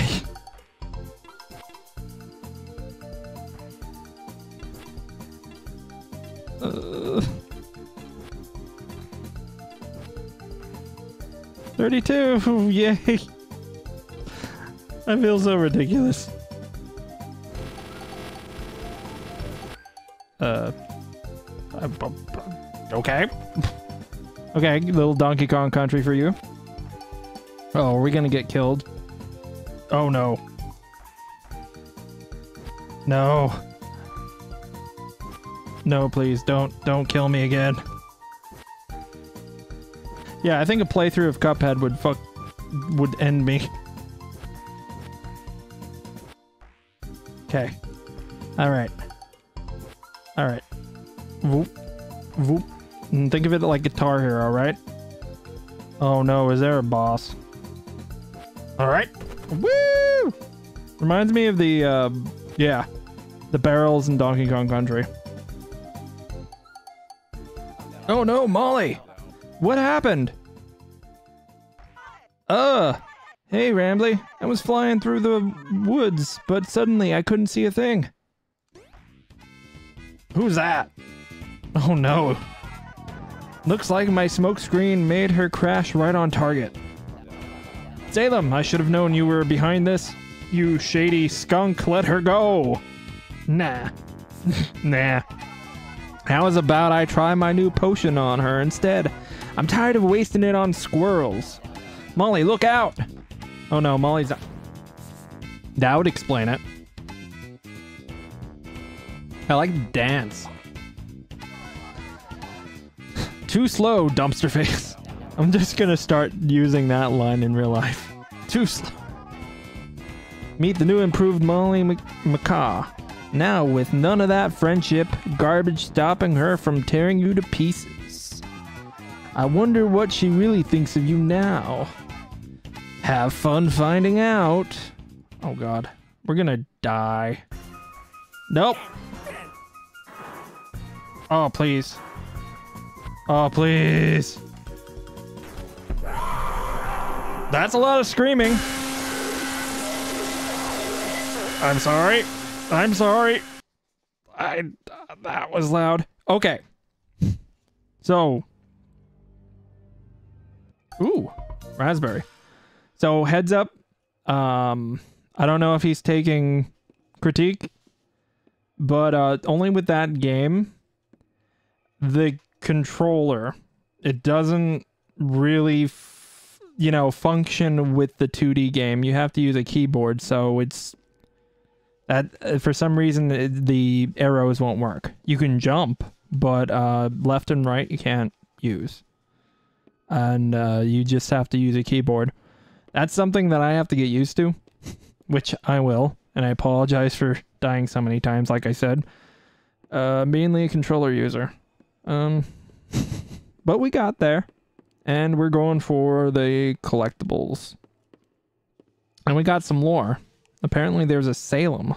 Uh, thirty-two. Yay. I feel so ridiculous. Uh. Okay. Okay, little Donkey Kong Country for you. Oh, are we gonna get killed? Oh no. No. No, please, don't, don't kill me again. Yeah, I think a playthrough of Cuphead would fuck, would end me. Okay. Alright. Alright. Whoop. Whoop. Think of it like Guitar Hero, right? Oh no, is there a boss? Alright. Woo! Reminds me of the, uh, yeah. The barrels in Donkey Kong Country. Oh no, Molly! What happened? Uh, Hey, Rambley. I was flying through the woods, but suddenly I couldn't see a thing. Who's that? Oh no. Looks like my smoke screen made her crash right on target. Salem, I should have known you were behind this. You shady skunk, let her go. Nah. Nah. How is about I try my new potion on her instead? I'm tired of wasting it on squirrels. Molly, look out! Oh no, Molly's out. That would explain it. I like dance. Too slow, dumpster face. I'm just gonna start using that line in real life. Too slow. Meet the new improved Molly Macaw. Now with none of that friendship garbage stopping her from tearing you to pieces. I wonder what she really thinks of you now. Have fun finding out. Oh god. We're gonna die. Nope. Oh, please. Oh, please. That's a lot of screaming. I'm sorry. I'm sorry. I... Uh, that was loud. Okay. So. Ooh. Raspberry. So, heads up. Um, I don't know if he's taking critique. But uh, only with that game. The controller, it doesn't really f you know function with the two D game. You have to use a keyboard, so it's that uh, for some reason it, the arrows won't work. You can jump, but uh left and right you can't use, and uh you just have to use a keyboard. That's something that I have to get used to, which I will, and I apologize for dying so many times, like I said. Uh mainly a controller user. Um, but we got there, and we're going for the collectibles, and we got some lore. Apparently there's a Salem,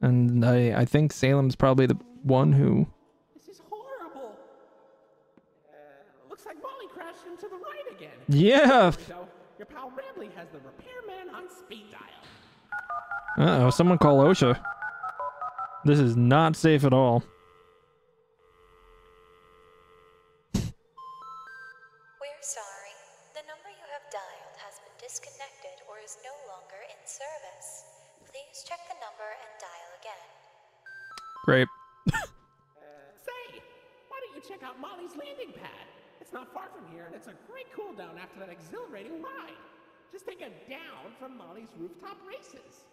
and I, I think Salem's probably the one who... This is horrible. Uh, looks like Molly crashed into the right again. Yeah. So your pal Rambley has the repairman on speed dial. Uh-oh, someone call OSHA. This is not safe at all. Great. Say, why don't you check out Molly's landing pad? It's not far from here, and it's a great cool down after that exhilarating ride. Just take a down from Molly's rooftop races.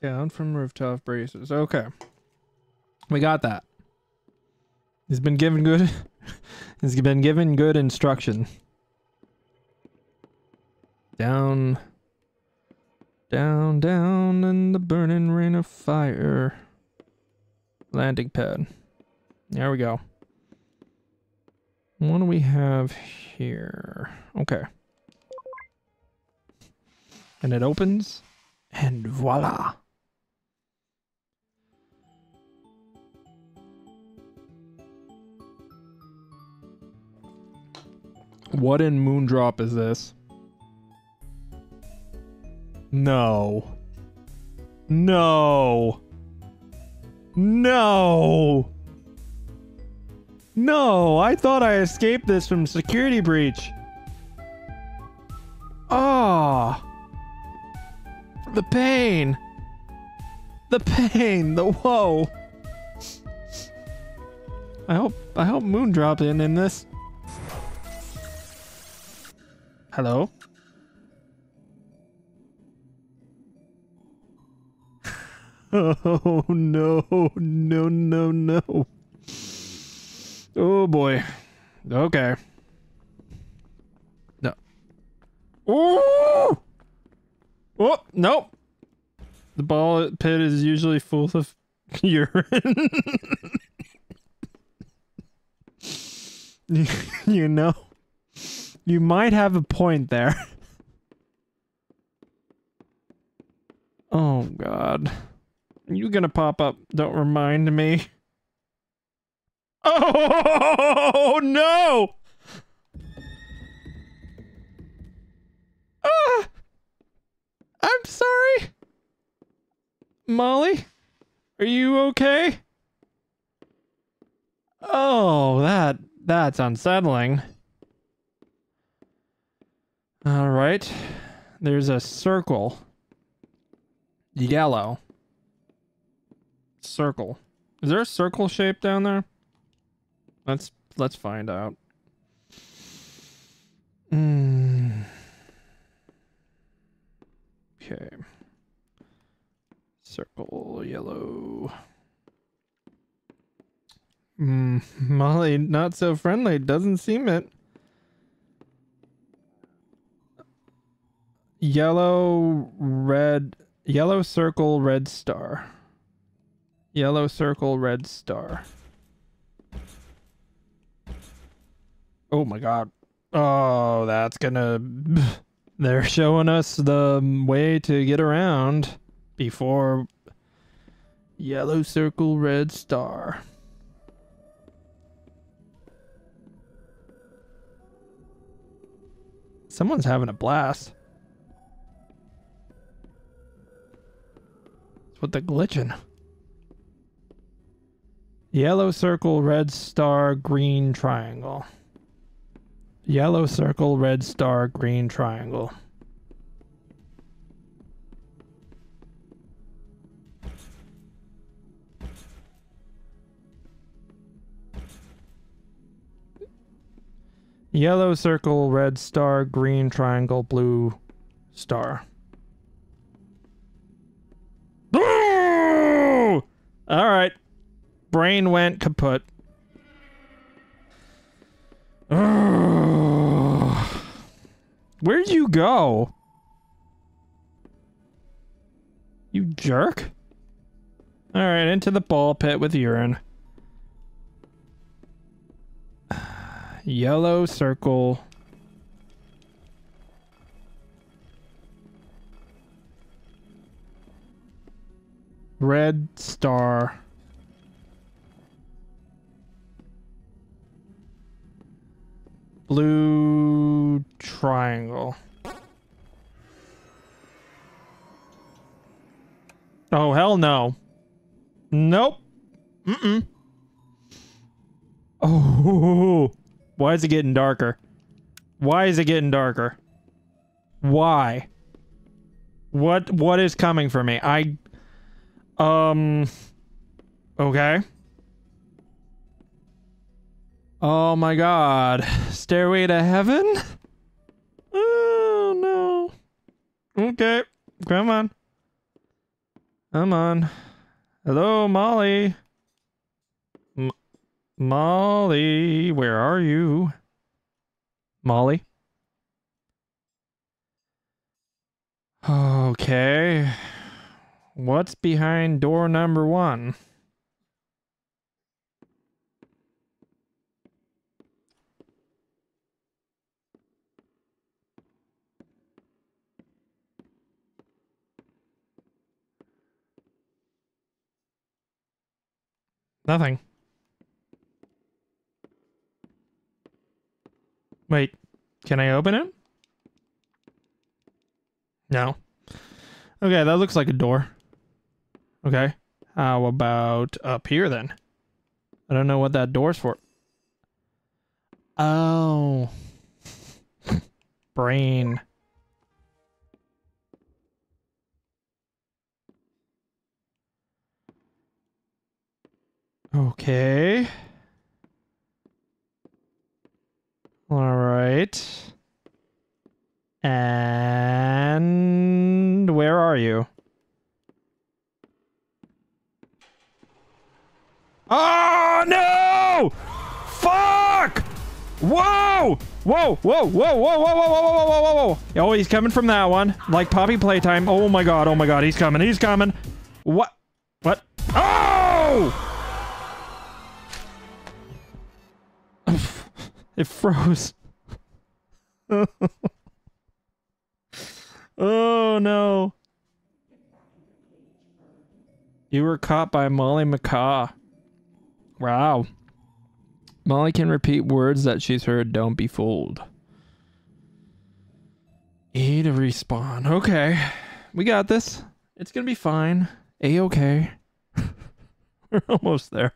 Down from rooftop races. Okay. We got that. He's been given good he's been given good instruction. Down down down in the burning rain of fire. Landing pad. There we go. What do we have here? Okay. And it opens. And voila. What in Moondrop is this? No. No. No! No! I thought I escaped this from security breach. Ah! Oh, the pain! The pain! The woe! I hope I hope Moondrop in in this. Hello? Oh no, no, no, no. Oh boy. Okay. No. Oh! Oh, nope. The ball pit is usually full of urine. You know, you might have a point there. Oh god. You gonna pop up? Don't remind me. Oh no! Ah! Molly? Are you okay? Oh, that that's unsettling. All right. There's a circle. Yellow. Circle. Is there a circle shape down there? Let's let's find out. Mm. Okay. Circle, yellow. Mm, Molly, not so friendly. Doesn't seem it. Yellow, red, yellow circle, red star. Yellow circle, red star. Oh my god. Oh, that's gonna... They're showing us the way to get around before... Yellow circle, red star. Someone's having a blast. That's what they're glitching. Yellow circle, red star, green triangle. Yellow circle, red star, green triangle. Yellow circle, red star, green triangle, blue star. All right. Brain went kaput. Oh. Where'd you go? You jerk. All right, into the ball pit with urine. Yellow circle. Red star. Blue triangle. Oh, hell no. Nope. Mm-mm. Oh, why is it getting darker? Why is it getting darker? Why? What, what is coming for me? I, um, okay. Oh my god. Stairway to heaven? Oh no. Okay. Come on. Come on. Hello, Molly. M- Molly, where are you? Molly? Okay. What's behind door number one? Nothing. Wait, can I open it? No. Okay, that looks like a door. Okay. How about up here then? I don't know what that door's for. Oh. Brain. Okay. All right. And where are you? Oh, no! Fuck! Whoa! Whoa, whoa, whoa, whoa, whoa, whoa, whoa, whoa, whoa, whoa. Oh, he's coming from that one. Like Poppy Playtime. Oh my god, oh my god, he's coming, he's coming. What? What? Oh! It froze. Oh no. You were caught by Molly Macaw. Wow. Molly can repeat words that she's heard. Don't be fooled. E to respawn. Okay. We got this. It's gonna be fine. A-okay. We're almost there.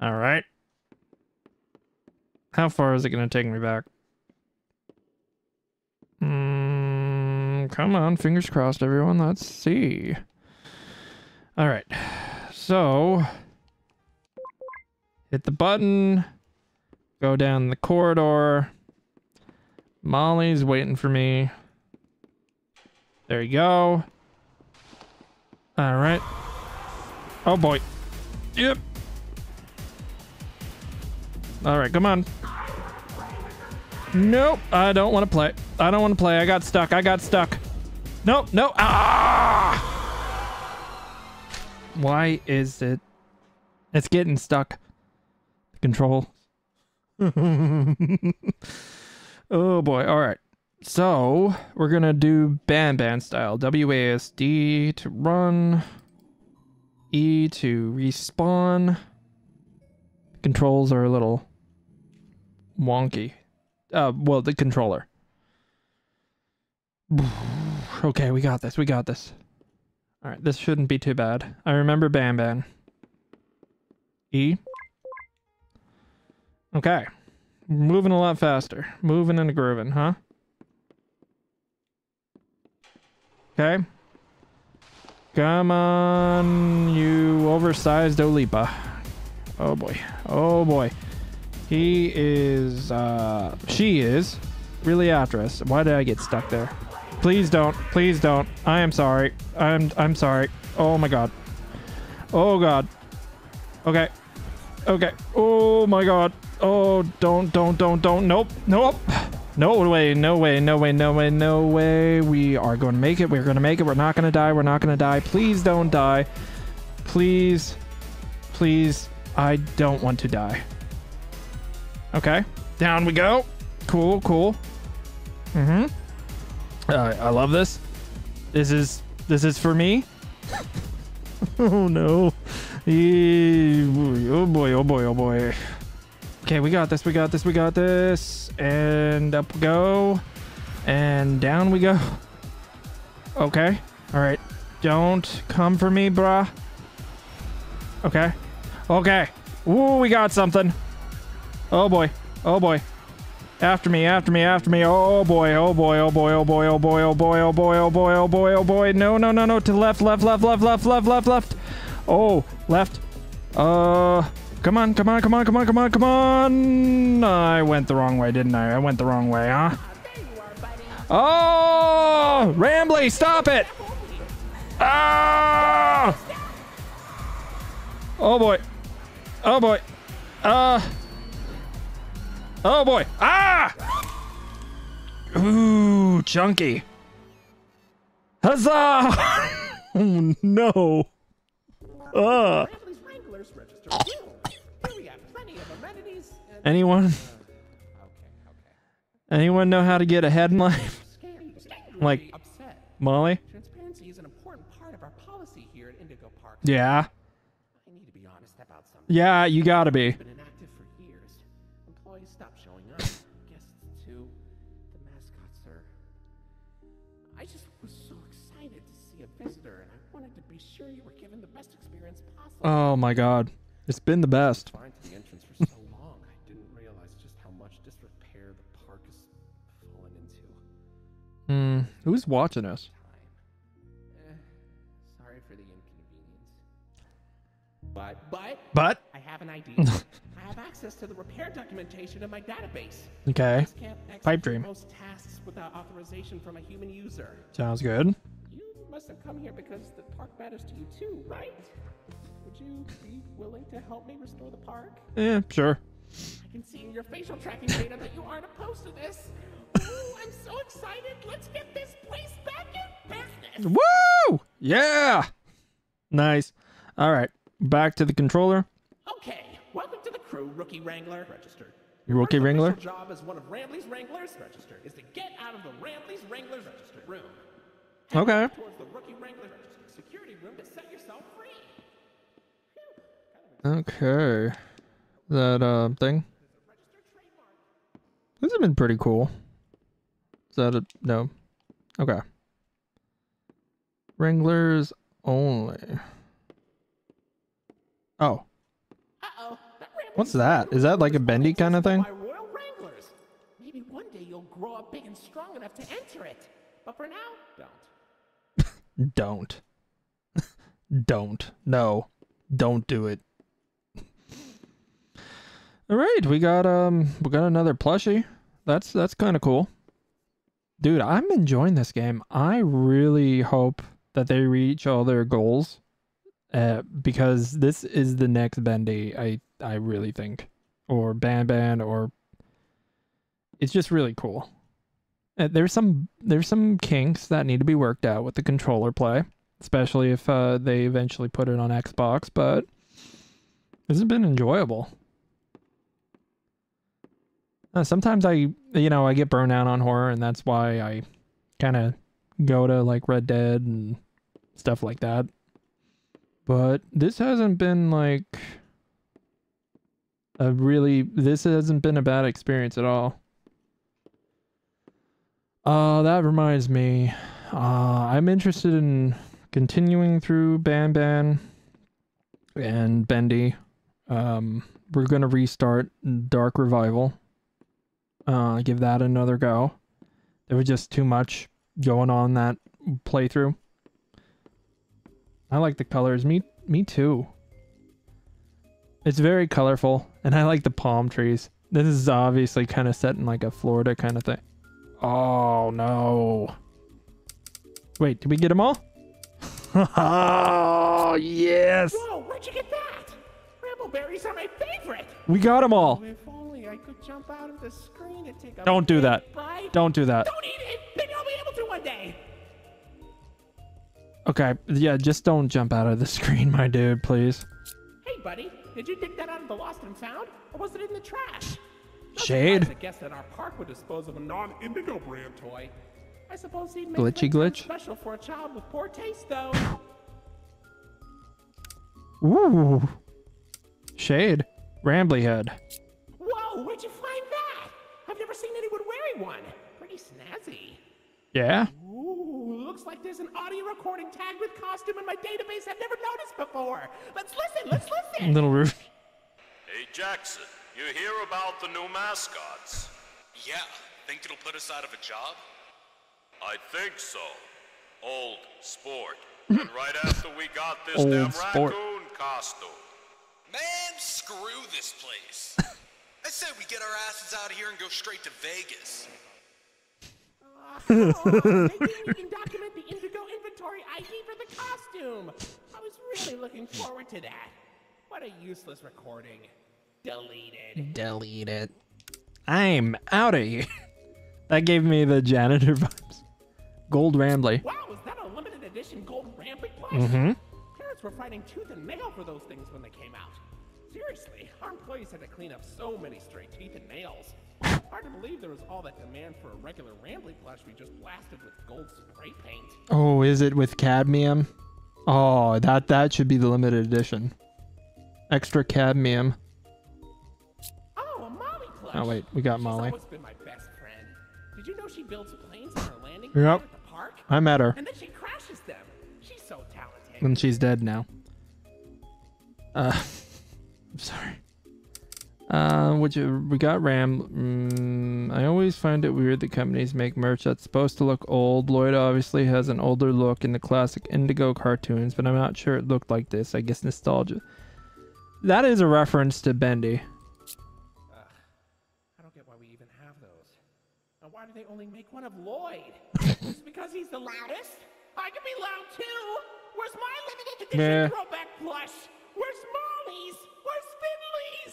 All right. How far is it going to take me back? Mm, come on, fingers crossed, everyone. Let's see. All right. So, hit the button. Go down the corridor. Molly's waiting for me. There you go. All right. Oh, boy. Yep. All right, come on. Nope, I don't want to play. I don't want to play. I got stuck. I got stuck. Nope, no. Ah! Why is it? It's getting stuck. The control. Oh, boy. All right. So, we're going to do Banban style. W A S D to run. E to respawn. The controls are a little wonky. Uh, well, the controller. Okay, we got this. We got this. All right, this shouldn't be too bad. I remember Banban. E. Okay. Moving a lot faster. Moving and grooving, huh? Okay. Come on, you oversized Olipa. Oh boy. Oh boy. He is, uh, she is really after us. Why did I get stuck there? Please don't. Please don't. I am sorry. I'm, I'm sorry. Oh my God. Oh God. Okay. Okay. Oh my God. Oh, don't, don't, don't, don't. Nope. Nope. No way, no way, no way, no way, no way. We are going to make it. We're going to make it. We're not going to die. We're not going to die. Please don't die. Please. Please. I don't want to die. Okay. Down we go. Cool, cool. Mm-hmm. Uh, I love this. This is, this is for me. Oh, no. Eee, oh, boy, oh, boy, oh, boy. Okay, we got this, we got this, we got this, and up we go, and down we go. Okay, all right, don't come for me, brah. Okay, okay, ooh, we got something. Oh boy, oh boy, after me, after me, after me, oh boy, oh boy, oh boy, oh boy, oh boy, oh boy, oh boy, oh boy, oh boy, oh boy, no, no, no, no, to left, left, left, left, left, left, left, left, oh, left, uh... Come on, come on, come on, come on, come on, come on. I went the wrong way, didn't I? I went the wrong way, huh? Oh, Rambley, stop it. Ah! Oh, boy. Oh, boy. Uh. Oh, boy. Ah! Ooh, chunky. Huzzah! Oh, no. Uh. Anyone? Anyone know how to get ahead in life? Like Molly? Transparency is an important part of our policy here at Indigo Park. Yeah. I need to be honest about something. Yeah, you gotta be. Been inactive for years. Employees stopped showing up. Guests too. The mascots are. I just was so excited to see a visitor, and I wanted to be sure you were given the best experience possible. Oh my God, it's been the best. Hmm, who's watching us? Uh, sorry for the inconvenience. But, but, but, I have an idea. I have access to the repair documentation in my database. Okay. Pipe dream. Most tasks without authorization from a human user. Sounds good. You must have come here because the park matters to you too, right? Would you be willing to help me restore the park? Yeah, sure. I can see in your facial tracking data that you aren't opposed to this. Ooh, I'm so excited. Let's get this place back in business. Woo! Yeah! Nice. All right. Back to the controller. Okay. Welcome to the crew, Rookie Wrangler. Registered. Your Rookie Wrangler? Your job as one of Rambley's Wranglers. Registered. Is to get out of the Rambley's Wranglers registered room. Head okay. Towards the Rookie Wrangler registered security room to set yourself free. Okay. That, uh, thing. This has been pretty cool. Is that a... no. Okay. Wranglers only. Oh. Uh-oh. What's that? Is that like a Bendy kind of thing? Maybe one day you'll grow up big and strong enough to enter it. But for now, don't. Don't. Don't. No. Don't do it. All right, we got um we got another plushie. That's that's kind of cool. Dude, I'm enjoying this game. I really hope that they reach all their goals. Uh, because this is the next Bendy, I I really think, or Banban, or it's just really cool. Uh, there's some there's some kinks that need to be worked out with the controller play, especially if uh, they eventually put it on Xbox. But this has been enjoyable. Uh, sometimes I you know I get burned out on horror, and that's why I kind of go to like Red Dead and stuff like that. But this hasn't been like a really, this hasn't been a bad experience at all. Uh, that reminds me, uh, I'm interested in continuing through Banban and Bendy. Um, we're going to restart Dark Revival. Uh, give that another go. There was just too much going on that playthrough. I like the colors. Me, me too. It's very colorful, and I like the palm trees. This is obviously kind of set in like a Florida kind of thing. Oh no! Wait, did we get them all? Oh yes! Whoa! Where'd you get that? Brambleberries are my favorite. We got them all. Oh, if only I could jump out of the screen and take a Don't do that. Bite. Don't do that. Don't eat it. Maybe I'll be able to one day. Okay, yeah, just don't jump out of the screen, my dude, please. Hey, buddy, did you dig that out of the lost and found, or was it in the trash? Shade. I guess that our park would dispose of a non-Indigo brand toy. I suppose he'd make glitchy glitch special for a child with poor taste, though. Ooh, shade, Rambley head. Whoa, where'd you find that? I've never seen anyone wearing one. Pretty snazzy. Yeah. Ooh, looks like there's an audio recording tagged with costume in my database I've never noticed before. Let's listen, let's listen. Little Roof. Hey, Jackson, you hear about the new mascots? Yeah, think it'll put us out of a job? I think so. Old sport. And right after we got this Old damn sport. Raccoon costume. Man, screw this place. I said we get our asses out of here and go straight to Vegas. Oh, maybe we can document the Indigo inventory I D for the costume. I was really looking forward to that. What a useless recording. Delete it. Delete it. I'm out of here. That gave me the janitor vibes. Gold Rambley. Wow, is that a limited edition gold Rambley plush? Mm-hmm. Parents were fighting tooth and nail for those things when they came out. Seriously, our employees had to clean up so many stray teeth and nails. Hard to believe there was all that demand for a regular Rambley plush we just blasted with gold spray paint. Oh, is it with cadmium? Oh, that that should be the limited edition. Extra cadmium. Oh, a Molly plush. Oh wait, we got Molly. She's always been my best friend. Did you know she builds planes on her landing yep. at the park? I met her. And then she crashes them. She's so talented. And she's dead now. Uh, I'm sorry. Uh, which we got Ram. Mm, I always find it weird that companies make merch that's supposed to look old. Lloyd obviously has an older look in the classic Indigo cartoons, but I'm not sure it looked like this. I guess nostalgia. That is a reference to Bendy. Uh, I don't get why we even have those. And why do they only make one of Lloyd? It's because he's the loudest. I can be loud too. Where's my limited edition throwback plush? Where's Molly's? Where's Finley's?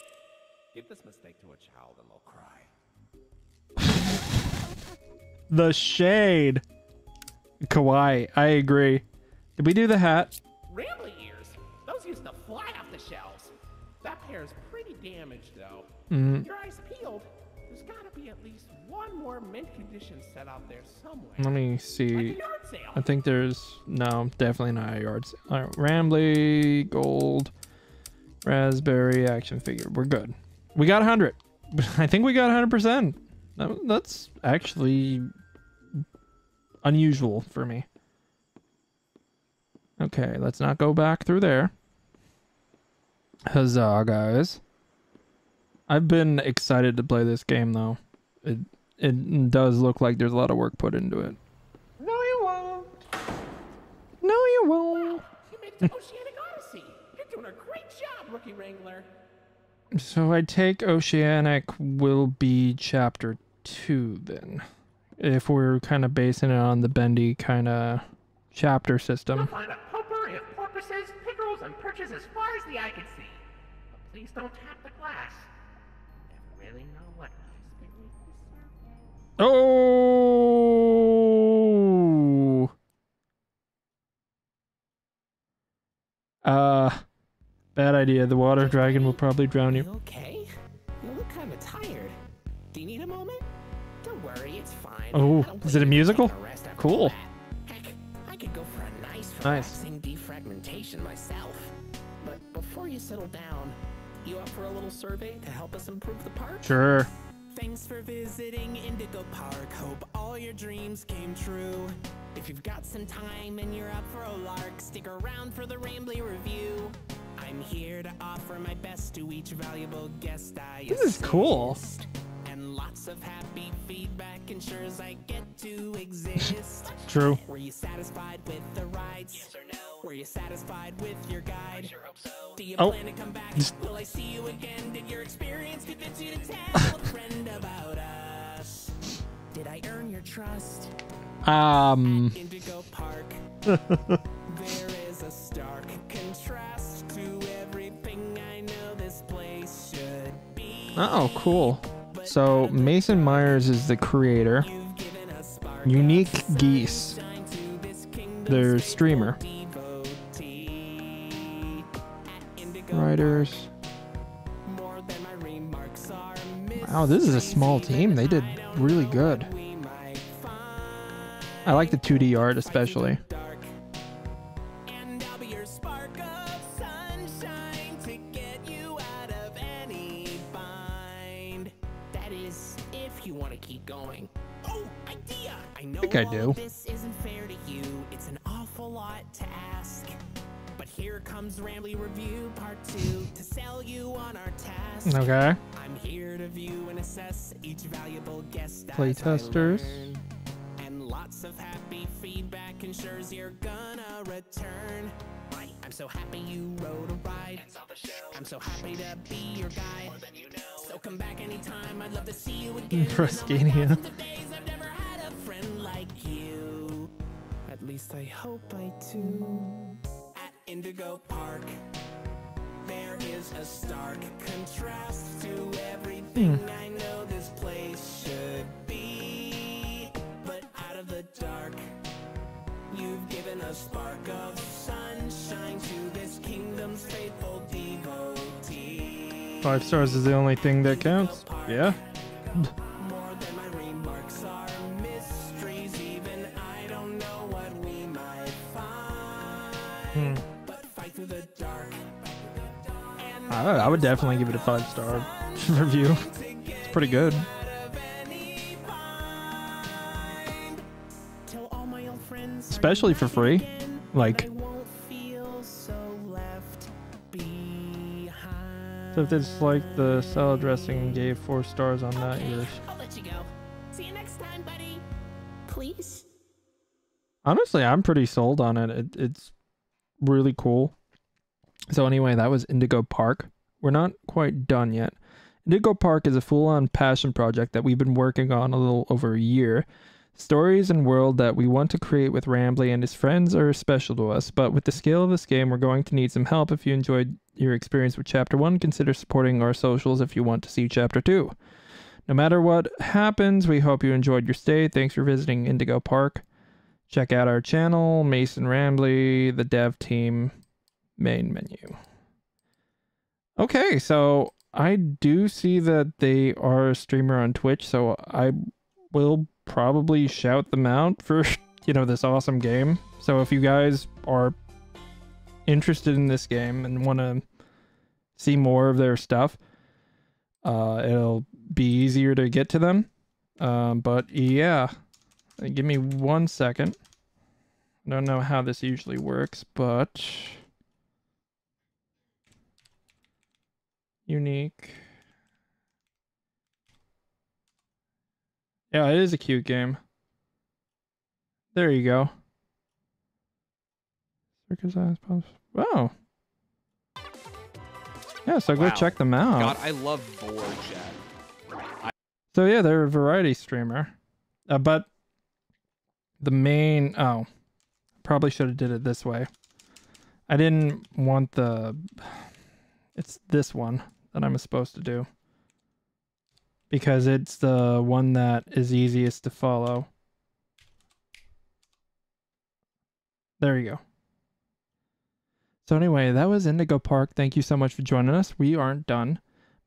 Give this mistake to a child and they'll cry. The shade. Kawaii, I agree. Did we do the hat? Rambley ears. Those used to fly off the shelves. That pair is pretty damaged though. Mm-hmm. Your eyes peeled. There's gotta be at least one more mint condition set out there somewhere. Let me see. Like a yard sale. I think there's no, definitely not a yard sale. All right, Rambley, gold, raspberry action figure. We're good. We got one hundred. I think we got one hundred percent. That's actually unusual for me. Okay, let's not go back through there. Huzzah, guys. I've been excited to play this game, though. It it does look like there's a lot of work put into it. No, you won't. No, you won't. Wow, you made the Oceanic Odyssey. You're doing a great job, Rookie Wrangler. So I take Oceanic will be chapter two, then. If we're kind of basing it on the Bendy kind of chapter system. You'll find a pumper and porpoises, pickerels, and perches as far as the eye can see. But please don't tap the glass. Really know what oh uh bad idea. The water dragon will probably drown you. Okay, you look kind of tired. Do you need a moment? Don't worry, it's fine. Oh, is it a musical? Cool. Heck, I could go for a nice relaxing defragmentation myself, but before you settle down, you up for a little survey to help us improve the park? Sure. Thanks for visiting Indigo Park. Hope all your dreams came true. If you've got some time and you're up for a lark, stick around for the Rambley review. I'm here to offer my best to each valuable guest I This assist. Is cool. And lots of happy feedback ensures I get to exist. True. Were you satisfied with the rides? Yes or no? Were you satisfied with your guide? I sure hope so. Do you oh. plan to come back? Will I see you again? Did your experience convince you to tell a friend about us? Did I earn your trust? Um. At Indigo Park, there is a stark contrast to everything I know this place should be. Oh, cool. So Mason Myers is the creator. Unique Geese, their streamer. Writers. Wow, this is a small team. They did really good. I like the two D art especially. I think I do. This isn't fair to you. It's an awful lot to ask. But here comes Rambley Review Part two to sell you on our task. Okay. I'm here to view and assess each valuable guest. Playtesters. And lots of happy feedback ensures you're gonna return. Right. I'm so happy you rode a ride. And saw the show. I'm so happy to be your guide. More than you know. So come back anytime. I'd love to see you again. Frascania. You. At least I hope I do. At Indigo Park, there is a stark contrast to everything mm. I know this place should be. But out of the dark, you've given a spark of sunshine to this kingdom's faithful devotee. Five stars is the only thing that counts. Park, yeah. Hmm. I, I would definitely give it a five star review. It's pretty good. Especially for free. Like, so if it's like the salad dressing gave four stars on that, yours. I'll let you go. See you next time, buddy. Please. Honestly, I'm pretty sold on it. it it's really cool. So anyway, that was Indigo Park. We're not quite done yet. Indigo Park is a full-on passion project that we've been working on a little over a year. Stories and world that we want to create with Rambley and his friends are special to us, but with the scale of this game, we're going to need some help. If you enjoyed your experience with Chapter one, consider supporting our socials if you want to see Chapter two. No matter what happens, we hope you enjoyed your stay. Thanks for visiting Indigo Park. Check out our channel, Mason Rambley, the dev team, main menu. Okay, so I do see that they are a streamer on Twitch, so I will probably shout them out for, you know, this awesome game. So if you guys are interested in this game and want to see more of their stuff, uh, it'll be easier to get to them. Um, but yeah... Give me one second. I don't know how this usually works, but Unique. Yeah, it is a cute game. There you go. Circus eyes pops. Wow. Yeah, so wow. Go check them out. God, I love board chat. I so yeah, they're a variety streamer, uh, but the main oh, probably should have did it this way. I didn't want the. It's this one that I'm supposed to do. Because it's the one that is easiest to follow. There you go. So anyway, that was Indigo Park. Thank you so much for joining us. We aren't done,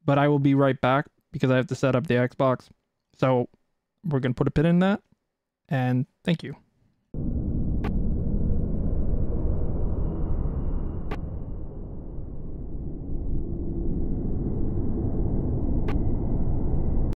but I will be right back because I have to set up the Xbox. So we're going to put a pin in that, and thank you.